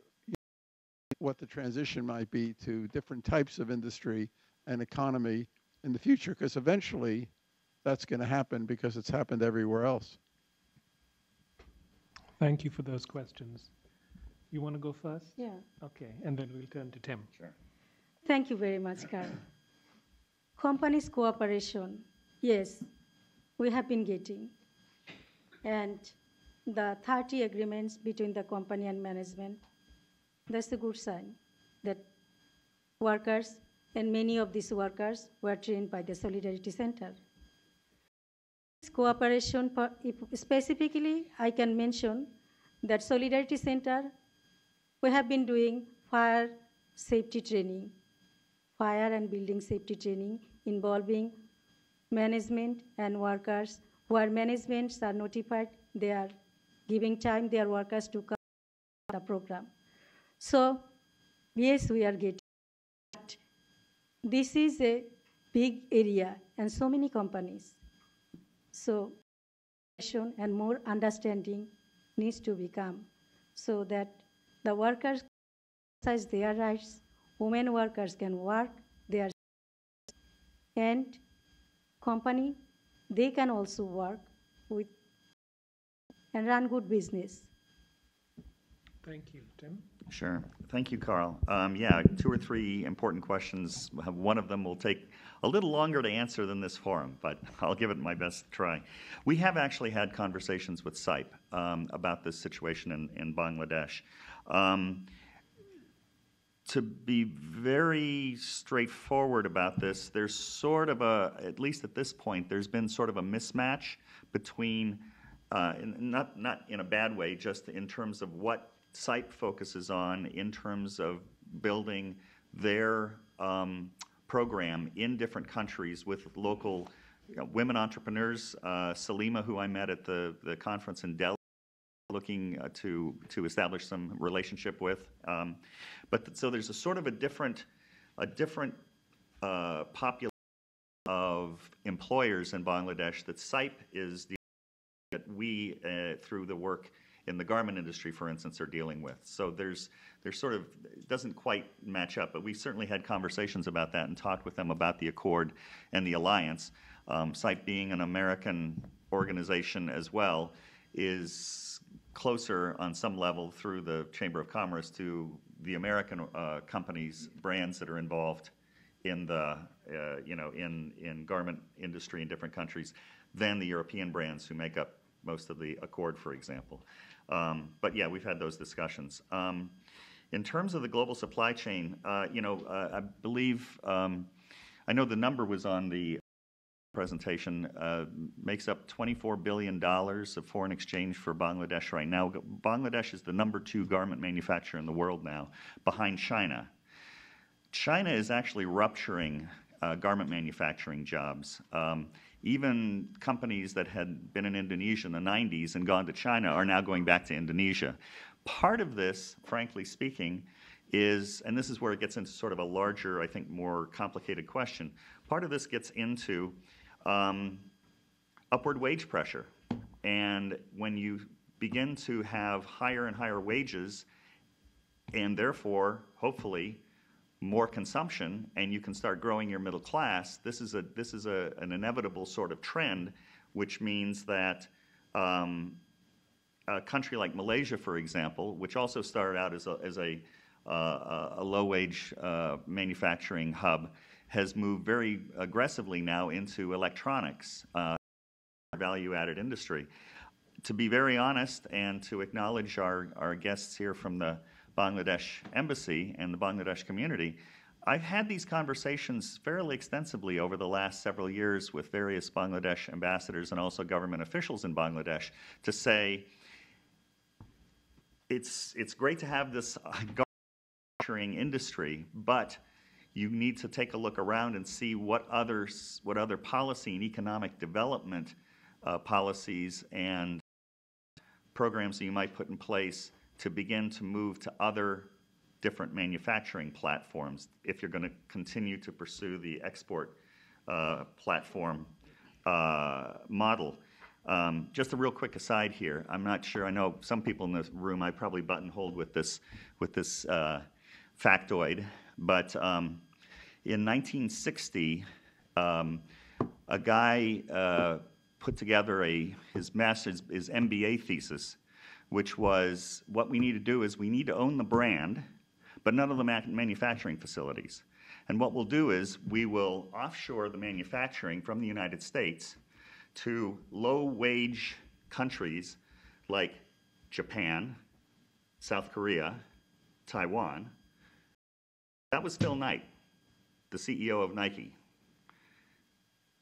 what the transition might be to different types of industry and economy in the future, because eventually that's going to happen because it's happened everywhere else. Thank you for those questions. You want to go first? Yeah. Okay, and then we'll turn to Tim. Sure. Thank you very much, Carl. Companies' cooperation, yes, we have been getting. And the thirty agreements between the company and management, that's a good sign that workers, and many of these workers were trained by the Solidarity Center. Cooperation, specifically, I can mention that Solidarity Center, we have been doing fire safety training, fire and building safety training involving management and workers, where managements are notified they are giving time their workers to come to the program. So, yes, we are getting. This is a big area and so many companies. So, and more understanding needs to become so that the workers can exercise their rights, women workers can work their rights, and company, they can also work with and run good business. Thank you, Tim. Sure. Thank you, Carl. Um, yeah, two or three important questions. One of them will take a little longer to answer than this forum, but I'll give it my best try. We have actually had conversations with S I P E um, about this situation in, in Bangladesh. Um, to be very straightforward about this, there's sort of a, at least at this point, there's been sort of a mismatch between, uh, not, not in a bad way, just in terms of what S I P E focuses on in terms of building their um, program in different countries with local you know, women entrepreneurs. Uh, Salima, who I met at the, the conference in Delhi, looking uh, to, to establish some relationship with. Um, but th so there's a sort of a different, a different uh, population of employers in Bangladesh that S I P E is dealing with, that we, uh, through the work in the garment industry, for instance, are dealing with. So there's, there's sort of, it doesn't quite match up, but we certainly had conversations about that and talked with them about the Accord and the Alliance. Um, S I P E being an American organization as well is closer on some level through the Chamber of Commerce to the American uh, companies, brands that are involved in the, uh, you know, in, in garment industry in different countries than the European brands who make up most of the Accord, for example. Um, but yeah, we've had those discussions. Um, in terms of the global supply chain, uh, you know, uh, I believe, um, I know the number was on the presentation, uh, makes up twenty-four billion dollars of foreign exchange for Bangladesh right now. Bangladesh is the number two garment manufacturer in the world now, behind China. China is actually rupturing uh, garment manufacturing jobs. Um, Even companies that had been in Indonesia in the nineties and gone to China are now going back to Indonesia. Part of this, frankly speaking, is, and this is where it gets into sort of a larger, I think, more complicated question. Part of this gets into um, upward wage pressure. And when you begin to have higher and higher wages, and therefore, hopefully, more consumption, and you can start growing your middle class, this is a this is a, an inevitable sort of trend, which means that um, a country like Malaysia, for example, which also started out as a, as a, uh, a low-wage uh, manufacturing hub, has moved very aggressively now into electronics, uh, value-added industry. To be very honest, and to acknowledge our, our guests here from the Bangladesh Embassy and the Bangladesh community, I've had these conversations fairly extensively over the last several years with various Bangladesh ambassadors and also government officials in Bangladesh to say it's, it's great to have this garment industry, but you need to take a look around and see what, others, what other policy and economic development uh, policies and programs that you might put in place to begin to move to other different manufacturing platforms if you're going to continue to pursue the export uh, platform uh, model. Um, just a real quick aside here. I'm not sure. I know some people in this room I probably buttonholed with this with this uh, factoid, but um, in nineteen sixty, um, a guy uh, put together a his master's his M B A thesis, which was what we need to do is we need to own the brand, but none of the ma- manufacturing facilities. And what we'll do is we will offshore the manufacturing from the United States to low-wage countries like Japan, South Korea, Taiwan. That was Phil Knight, the C E O of Nike.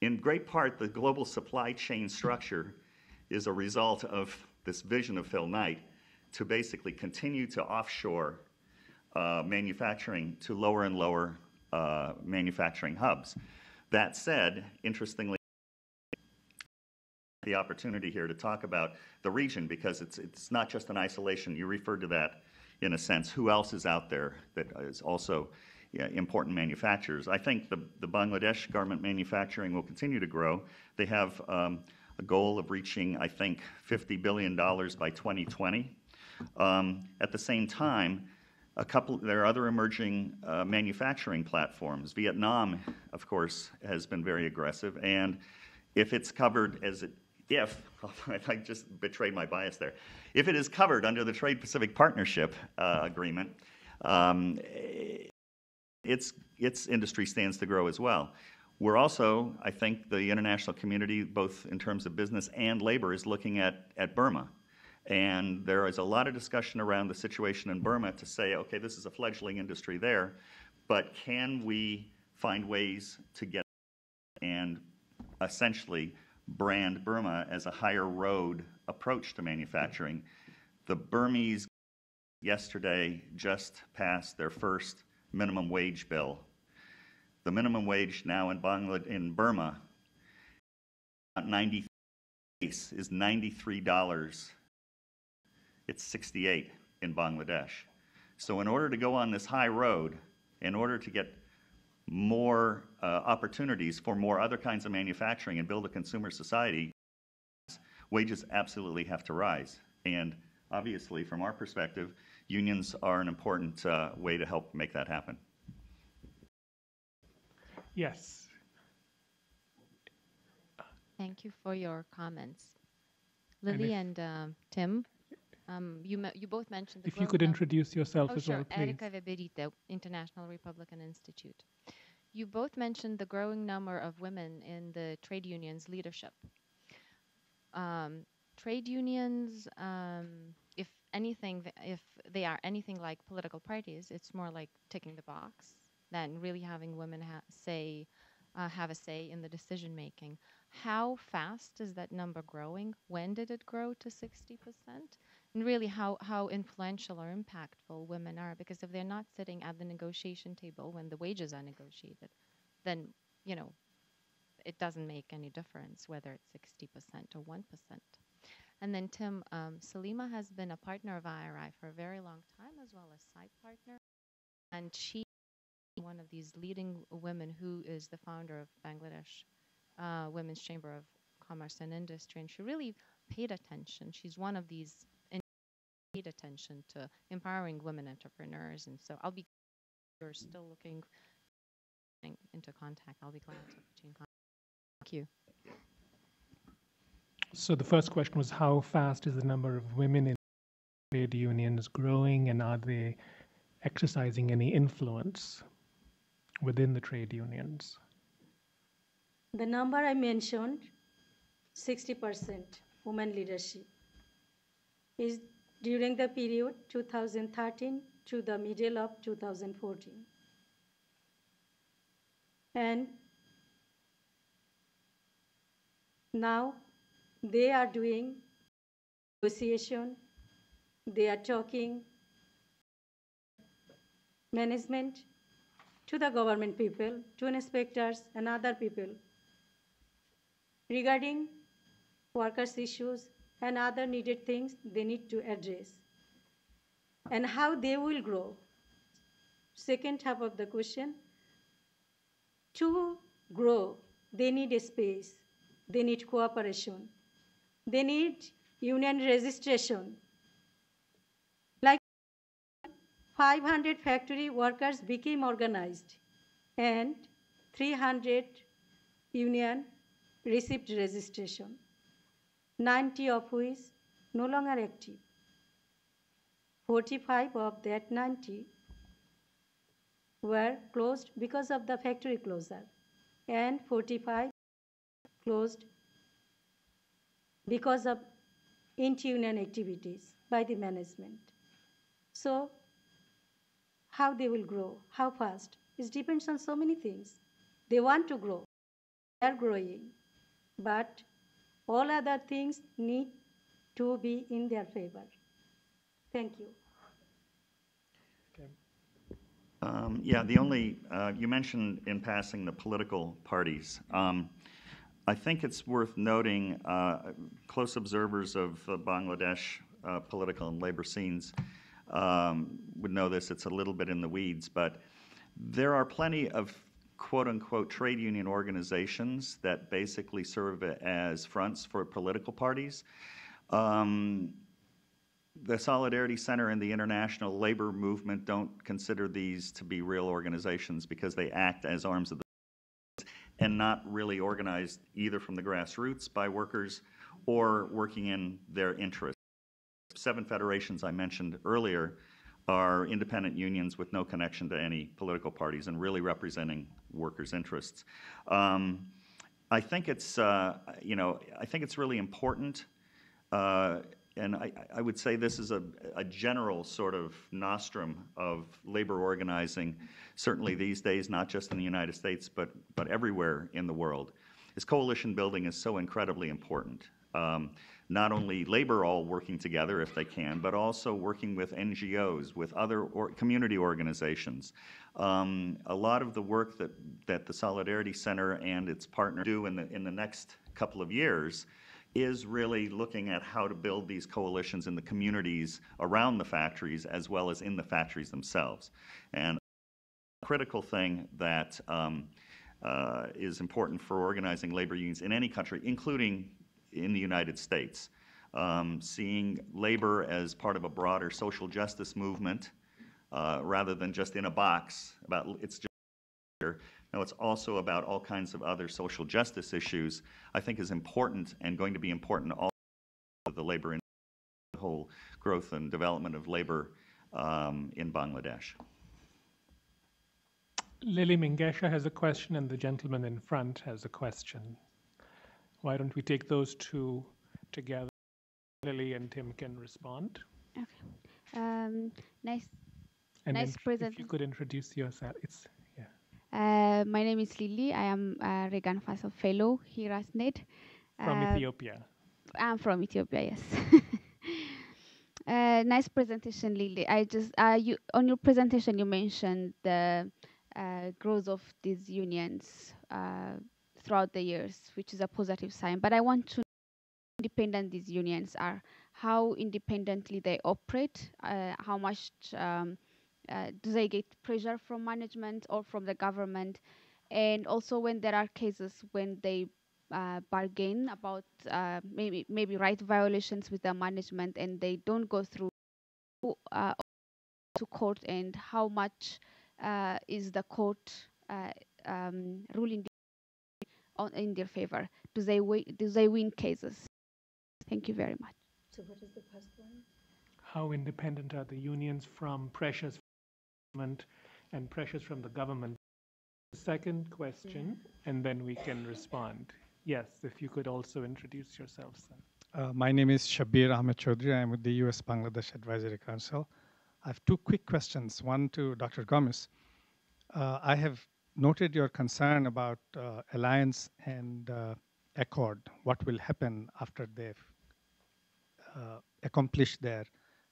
In great part, the global supply chain structure is a result of this vision of Phil Knight to basically continue to offshore uh, manufacturing to lower and lower uh, manufacturing hubs. That said, interestingly, the opportunity here to talk about the region because it's it's not just an isolation. You referred to that in a sense. Who else is out there that is also yeah, important manufacturers? I think the, the Bangladesh garment manufacturing will continue to grow. They have um, a goal of reaching, I think, fifty billion dollars by twenty twenty. Um, at the same time, a couple there are other emerging uh, manufacturing platforms. Vietnam, of course, has been very aggressive, and if it's covered as it If, I just betrayed my bias there, if it is covered under the Trans-Pacific Partnership uh, agreement, um, its, its industry stands to grow as well. We're also, I think, the international community, both in terms of business and labor, is looking at, at Burma. And there is a lot of discussion around the situation in Burma to say, okay, this is a fledgling industry there, but can we find ways to get and essentially brand Burma as a higher road approach to manufacturing. The Burmese yesterday just passed their first minimum wage bill. The minimum wage now in Bangladesh, in Burma, ninety is ninety-three dollars. It's sixty-eight in Bangladesh. So in order to go on this high road, in order to get more uh, opportunities for more other kinds of manufacturing and build a consumer society, wages absolutely have to rise. And obviously, from our perspective, unions are an important uh, way to help make that happen. Yes. Thank you for your comments. Lily and, and uh, Tim, um, you, ma- you both mentioned the If you could introduce yourself oh, as sure. well, please. Erika Weberita, International Republican Institute. You both mentioned the growing number of women in the trade unions' leadership. Um, trade unions, um, if anything, th- if they are anything like political parties, it's more like ticking the box than really having women ha- say, uh, have a say in the decision making. How fast is that number growing? When did it grow to sixty percent? And really how, how influential or impactful women are, because if they're not sitting at the negotiation table when the wages are negotiated, then, you know, it doesn't make any difference whether it's sixty percent or one percent. And then Tim, um, Salima has been a partner of I R I for a very long time, as well as side partner, and she is one of these leading women who is the founder of Bangladesh uh, Women's Chamber of Commerce and Industry, and she really paid attention. She's one of these paid attention to empowering women entrepreneurs, and so I'll be you're still looking into contact. I'll be glad to put you in contact. Thank you. So the first question was how fast is the number of women in trade unions growing, and are they exercising any influence within the trade unions? The number I mentioned, sixty percent women leadership, is during the period two thousand thirteen to the middle of two thousand fourteen. and now they are doing negotiation, they are talking management to the government people, to inspectors and other people regarding workers' issues and other needed things they need to address and how they will grow. Second half of the question, to grow, they need a space, they need cooperation, they need union registration. Like five hundred factory workers became organized and three hundred union received registration, ninety of which no longer active. forty-five of that ninety were closed because of the factory closure, and forty-five closed because of anti-union activities by the management. So how they will grow, how fast, it depends on so many things. They want to grow, they are growing, but all other things need to be in their favor. Thank you. Um, yeah, the only, uh, you mentioned in passing the political parties. Um, I think it's worth noting, uh, close observers of uh, Bangladesh uh, political and labor scenes um, would know this, it's a little bit in the weeds, but there are plenty of quote unquote trade union organizations that basically serve as fronts for political parties. Um, The Solidarity Center and the international labor movement don't consider these to be real organizations because they act as arms of the and not really organized either from the grassroots by workers or working in their interests. Seven federations I mentioned earlier are independent unions with no connection to any political parties and really representing workers' interests. Um, I think it's uh, you know I think it's really important. Uh, And I, I would say this is a, a general sort of nostrum of labor organizing, certainly these days, not just in the United States, but, but everywhere in the world, is coalition building is so incredibly important. Um, not only labor all working together if they can, but also working with N G Os, with other or community organizations. Um, a lot of the work that, that the Solidarity Center and its partners do in the, in the next couple of years is really looking at how to build these coalitions in the communities around the factories as well as in the factories themselves. And a critical thing that um, uh, is important for organizing labor unions in any country, including in the United States, um, seeing labor as part of a broader social justice movement uh, rather than just in a box about it's just here. Now, it's also about all kinds of other social justice issues, I think is important and going to be important all of the labor and the whole growth and development of labor um, in Bangladesh. Lily Mingesha has a question and the gentleman in front has a question. Why don't we take those two together? Lily and Tim can respond. Okay. Um, nice and nice presentation. If you could introduce yourself. It's Uh, my name is Lily. I am a Reagan-Fascell Fellow here at N E D. From uh, Ethiopia. I'm from Ethiopia, yes. uh, nice presentation, Lily. I just uh, you, on your presentation you mentioned the uh, growth of these unions uh, throughout the years, which is a positive sign. But I want to know how independent these unions are, how independently they operate, uh, how much. Um, Uh, do they get pressure from management or from the government? And also when there are cases when they uh, bargain about uh, maybe maybe right violations with the management and they don't go through uh, to court, and how much uh, is the court uh, um, ruling on in their favor? Do they, do they win cases? Thank you very much. So what is the first one? How independent are the unions from pressures and pressures from the government? The second question, yeah. And then we can respond. Yes, if you could also introduce yourselves. Uh, my name is Shabir Ahmed Choudhury. I'm with the U S Bangladesh Advisory Council. I have two quick questions, one to Doctor Gomes. Uh, I have noted your concern about uh, Alliance and uh, Accord, what will happen after they've uh, accomplished their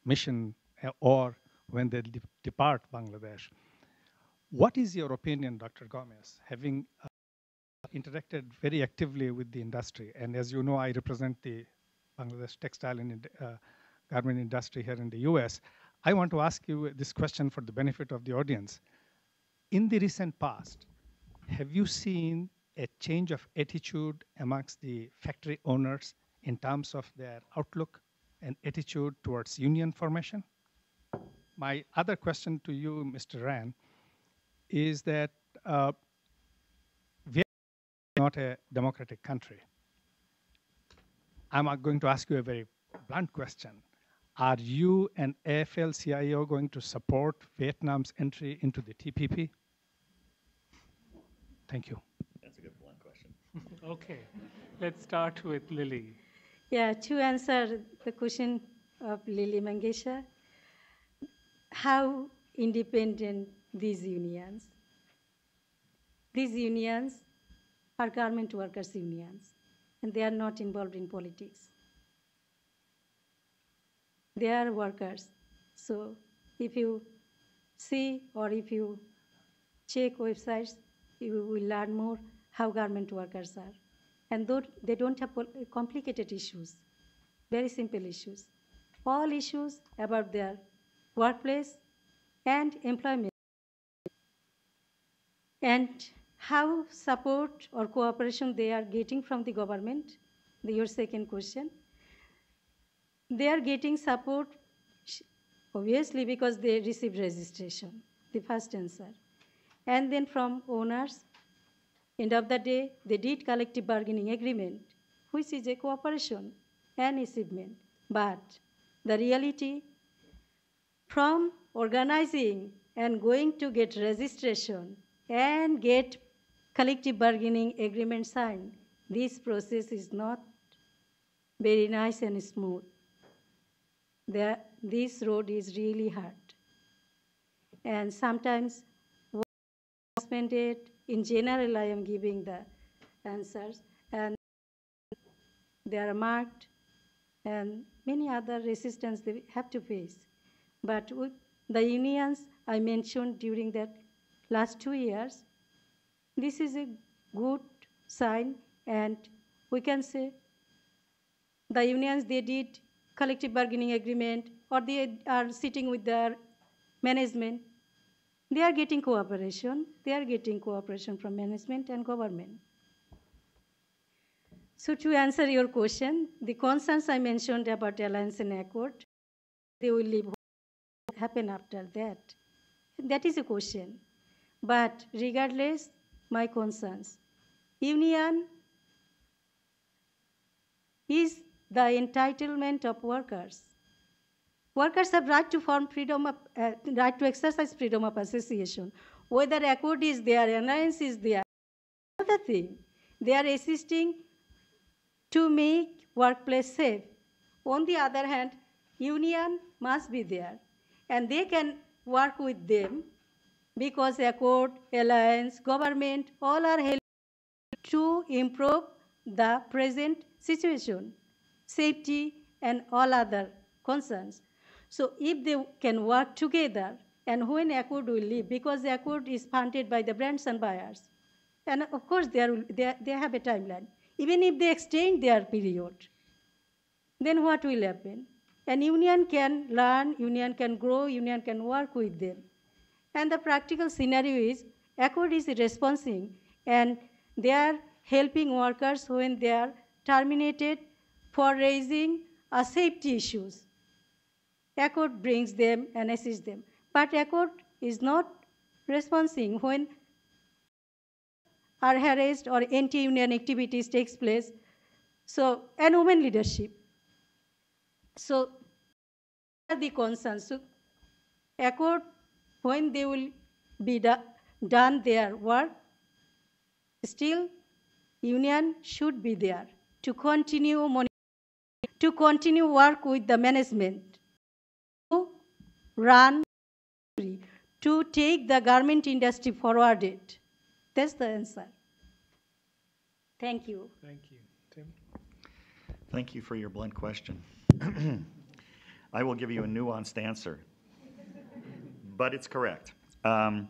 mission or when they de depart Bangladesh. What is your opinion, Doctor Gomes, having uh, interacted very actively with the industry? And as you know, I represent the Bangladesh textile and uh, garment industry here in the U S. I want to ask you this question for the benefit of the audience. In the recent past, have you seen a change of attitude amongst the factory owners in terms of their outlook and attitude towards union formation? My other question to you, Mister Ryan, is that uh, we are not a democratic country. I'm going to ask you a very blunt question. Are you and A F L C I O going to support Vietnam's entry into the T P P? Thank you. That's a good blunt question. Okay, let's start with Lily. Yeah, to answer the question of Lily Mangesha, how independent these unions. These unions are garment workers' unions, and they are not involved in politics. They are workers. So if you see or if you check websites, you will learn more how garment workers are. And though they don't have complicated issues, very simple issues. All issues about their workplace and employment, and how support or cooperation they are getting from the government, the, your second question. They are getting support, obviously, because they received registration, the first answer. And then from owners, end of the day, they did collective bargaining agreement, which is a cooperation and achievement. But the reality, from organizing and going to get registration, and get collective bargaining agreement signed. This process is not very nice and smooth. The, this road is really hard. And sometimes, in general, I am giving the answers. And they are marked, and many other resistance they have to face. But with the unions I mentioned during that last two years, this is a good sign, and we can say the unions, they did collective bargaining agreement, or they are sitting with their management. They are getting cooperation. They are getting cooperation from management and government. So to answer your question, the concerns I mentioned about Alliance and Accord, they will leave what happen after that. That is a question. But regardless, my concerns. Union is the entitlement of workers. Workers have right to form freedom of, uh, right to exercise freedom of association. Whether Accord is there, Alliance is there, another thing. They are assisting to make workplace safe. On the other hand, union must be there, and they can work with them, because Accord, Alliance, government, all are helping to improve the present situation, safety, and all other concerns. So if they can work together, and when Accord will leave, because Accord is funded by the brands and buyers, and of course they, are, they, they have a timeline. Even if they extend their period, then what will happen? And union can learn, union can grow, union can work with them. And the practical scenario is, Accord is responding, and they are helping workers when they are terminated for raising a safety issues. Accord brings them and assists them. But Accord is not responding when are harassed or anti-union activities takes place. So, and women leadership. So, what are the concerns? So, Accord, when they will be do done their work, still union should be there to continue monitoring, to continue work with the management, to run, to take the garment industry forward, That's the answer. Thank you. Thank you. Tim? Thank you for your blunt question. I will give you a nuanced answer, but it's correct. Um,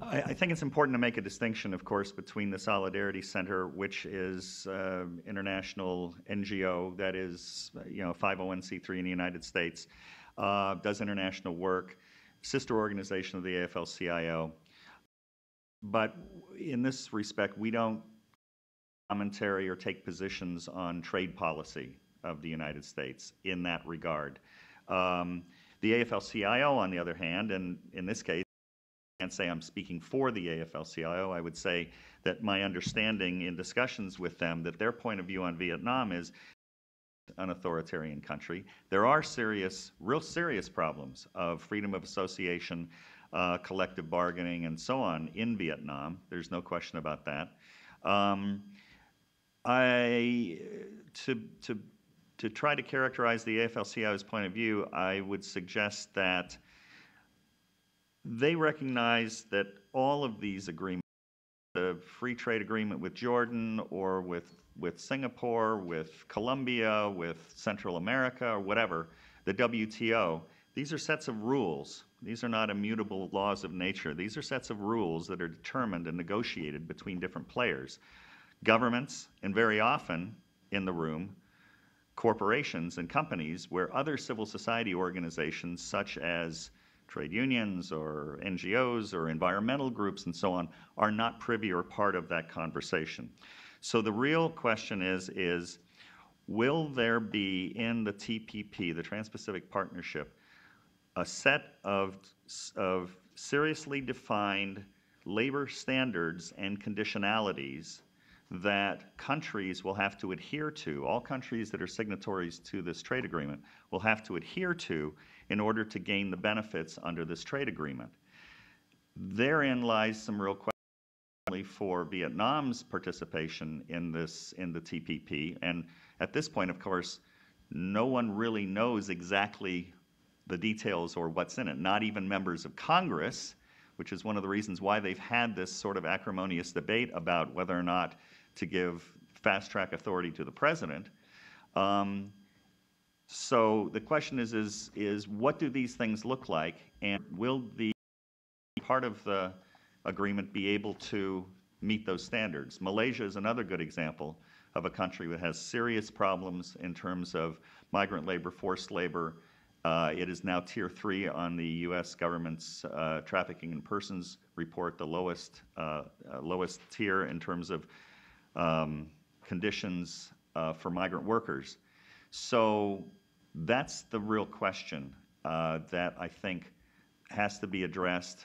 I, I think it's important to make a distinction, of course, between the Solidarity Center, which is uh, international N G O that is, you know, five oh one c three in the United States, uh, does international work, sister organization of the A F L C I O. But in this respect, we don't commentary or take positions on trade policy of the United States in that regard. Um, the A F L C I O, on the other hand, and in this case, I can't say I'm speaking for the A F L C I O. I would say that my understanding in discussions with them that their point of view on Vietnam is an authoritarian country. There are serious, real serious problems of freedom of association, uh, collective bargaining, and so on in Vietnam. There's no question about that. Um, I, to, to, to try to characterize the A F L C I O's point of view, I would suggest that they recognize that all of these agreements, the free trade agreement with Jordan or with, with Singapore, with Colombia, with Central America, or whatever, the W T O, these are sets of rules. These are not immutable laws of nature. These are sets of rules that are determined and negotiated between different players. Governments, and very often in the room, corporations and companies where other civil society organizations such as trade unions or N G Os or environmental groups and so on are not privy or part of that conversation. So the real question is, is will there be in the T P P, the Trans-Pacific Partnership, a set of, of seriously defined labor standards and conditionalities that countries will have to adhere to, all countries that are signatories to this trade agreement will have to adhere to in order to gain the benefits under this trade agreement? Therein lies some real questions for Vietnam's participation in this, in the T P P. And at this point, of course, no one really knows exactly the details or what's in it, not even members of Congress, which is one of the reasons why they've had this sort of acrimonious debate about whether or not to give fast-track authority to the president. Um, so the question is, is, is what do these things look like, and will the part of the agreement be able to meet those standards? Malaysia is another good example of a country that has serious problems in terms of migrant labor, forced labor. Uh, it is now tier three on the U S government's uh, trafficking in persons report, the lowest uh, uh, lowest tier in terms of um, conditions uh, for migrant workers. So that's the real question uh, that I think has to be addressed.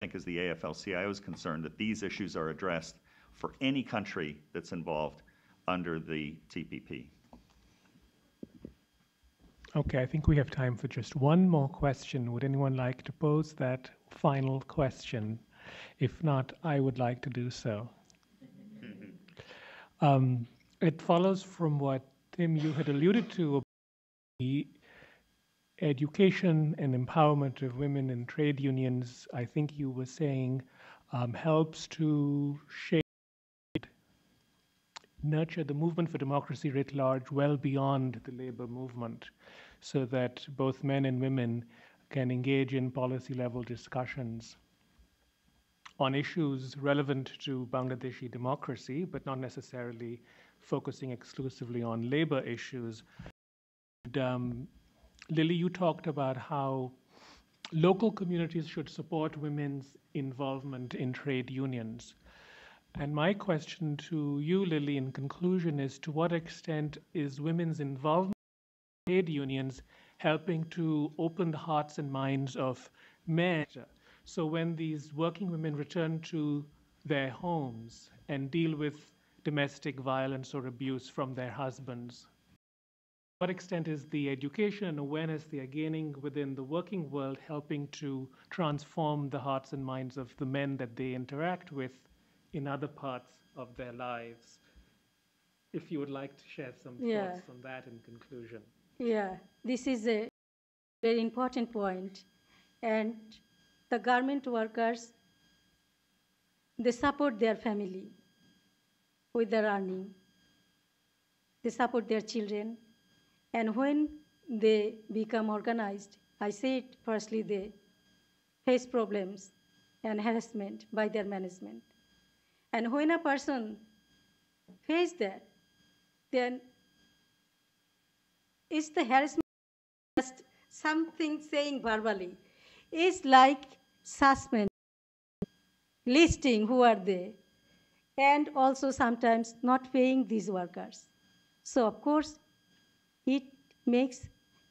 I think as the A F L C I O is concerned, that these issues are addressed for any country that's involved under the T P P. Okay, I think we have time for just one more question. Would anyone like to pose that final question? If not, I would like to do so. Um, it follows from what, Tim, you had alluded to about the education and empowerment of women in trade unions. I think you were saying um, helps to shape, nurture the movement for democracy writ large well beyond the labor movement, so that both men and women can engage in policy-level discussions on issues relevant to Bangladeshi democracy, but not necessarily focusing exclusively on labor issues. And, um, Lily, you talked about how local communities should support women's involvement in trade unions. And my question to you, Lily, in conclusion is, to what extent is women's involvement in trade unions helping to open the hearts and minds of men? So when these working women return to their homes and deal with domestic violence or abuse from their husbands, to what extent is the education and awareness they are gaining within the working world helping to transform the hearts and minds of the men that they interact with in other parts of their lives? If you would like to share some yeah. thoughts on that in conclusion. Yeah, this is a very important point. And the garment workers They support their family with their earning. They support their children. And when they become organized, I said firstly they face problems and harassment by their management. And when a person faces that, then it's the harassment, just something saying verbally. It's like suspend, listing who are they, and also sometimes not paying these workers. So of course, it makes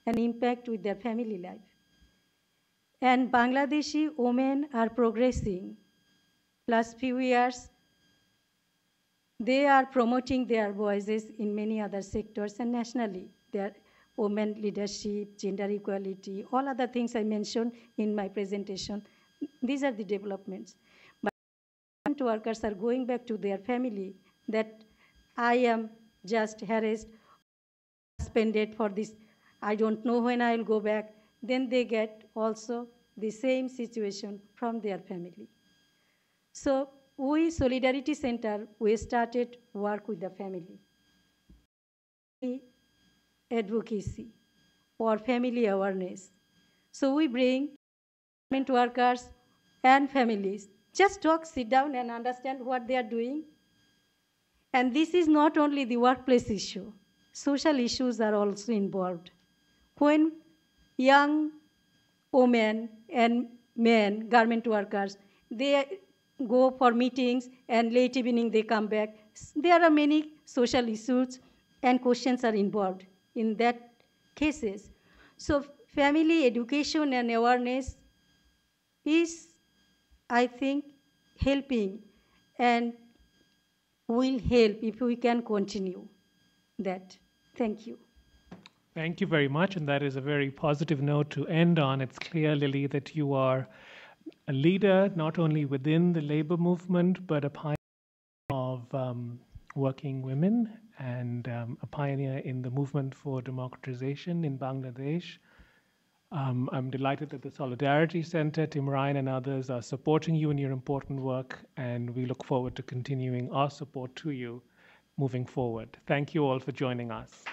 an impact with their family life. And Bangladeshi women are progressing. Last few years, they are promoting their voices in many other sectors and nationally. Their women leadership, gender equality, all other things I mentioned in my presentation. These are the developments. But workers are going back to their family that I am just harassed, suspended for this. I don't know when I will go back. Then they get also the same situation from their family. So we, Solidarity Center, we started work with the family. Advocacy or family awareness. So we bring government workers and families. Just talk, sit down and understand what they are doing. And this is not only the workplace issue. Social issues are also involved. When young women and men, garment workers, they go for meetings and late evening they come back. There are many social issues and questions are involved in that cases. So family education and awareness is, I think, helping and will help if we can continue that. Thank you. Thank you very much, and that is a very positive note to end on. It's clear, Lily, that you are a leader not only within the labor movement, but a pioneer of um, working women and um, a pioneer in the movement for democratization in Bangladesh. Um, I'm delighted that the Solidarity Center, Tim Ryan and others are supporting you in your important work, and we look forward to continuing our support to you moving forward. Thank you all for joining us.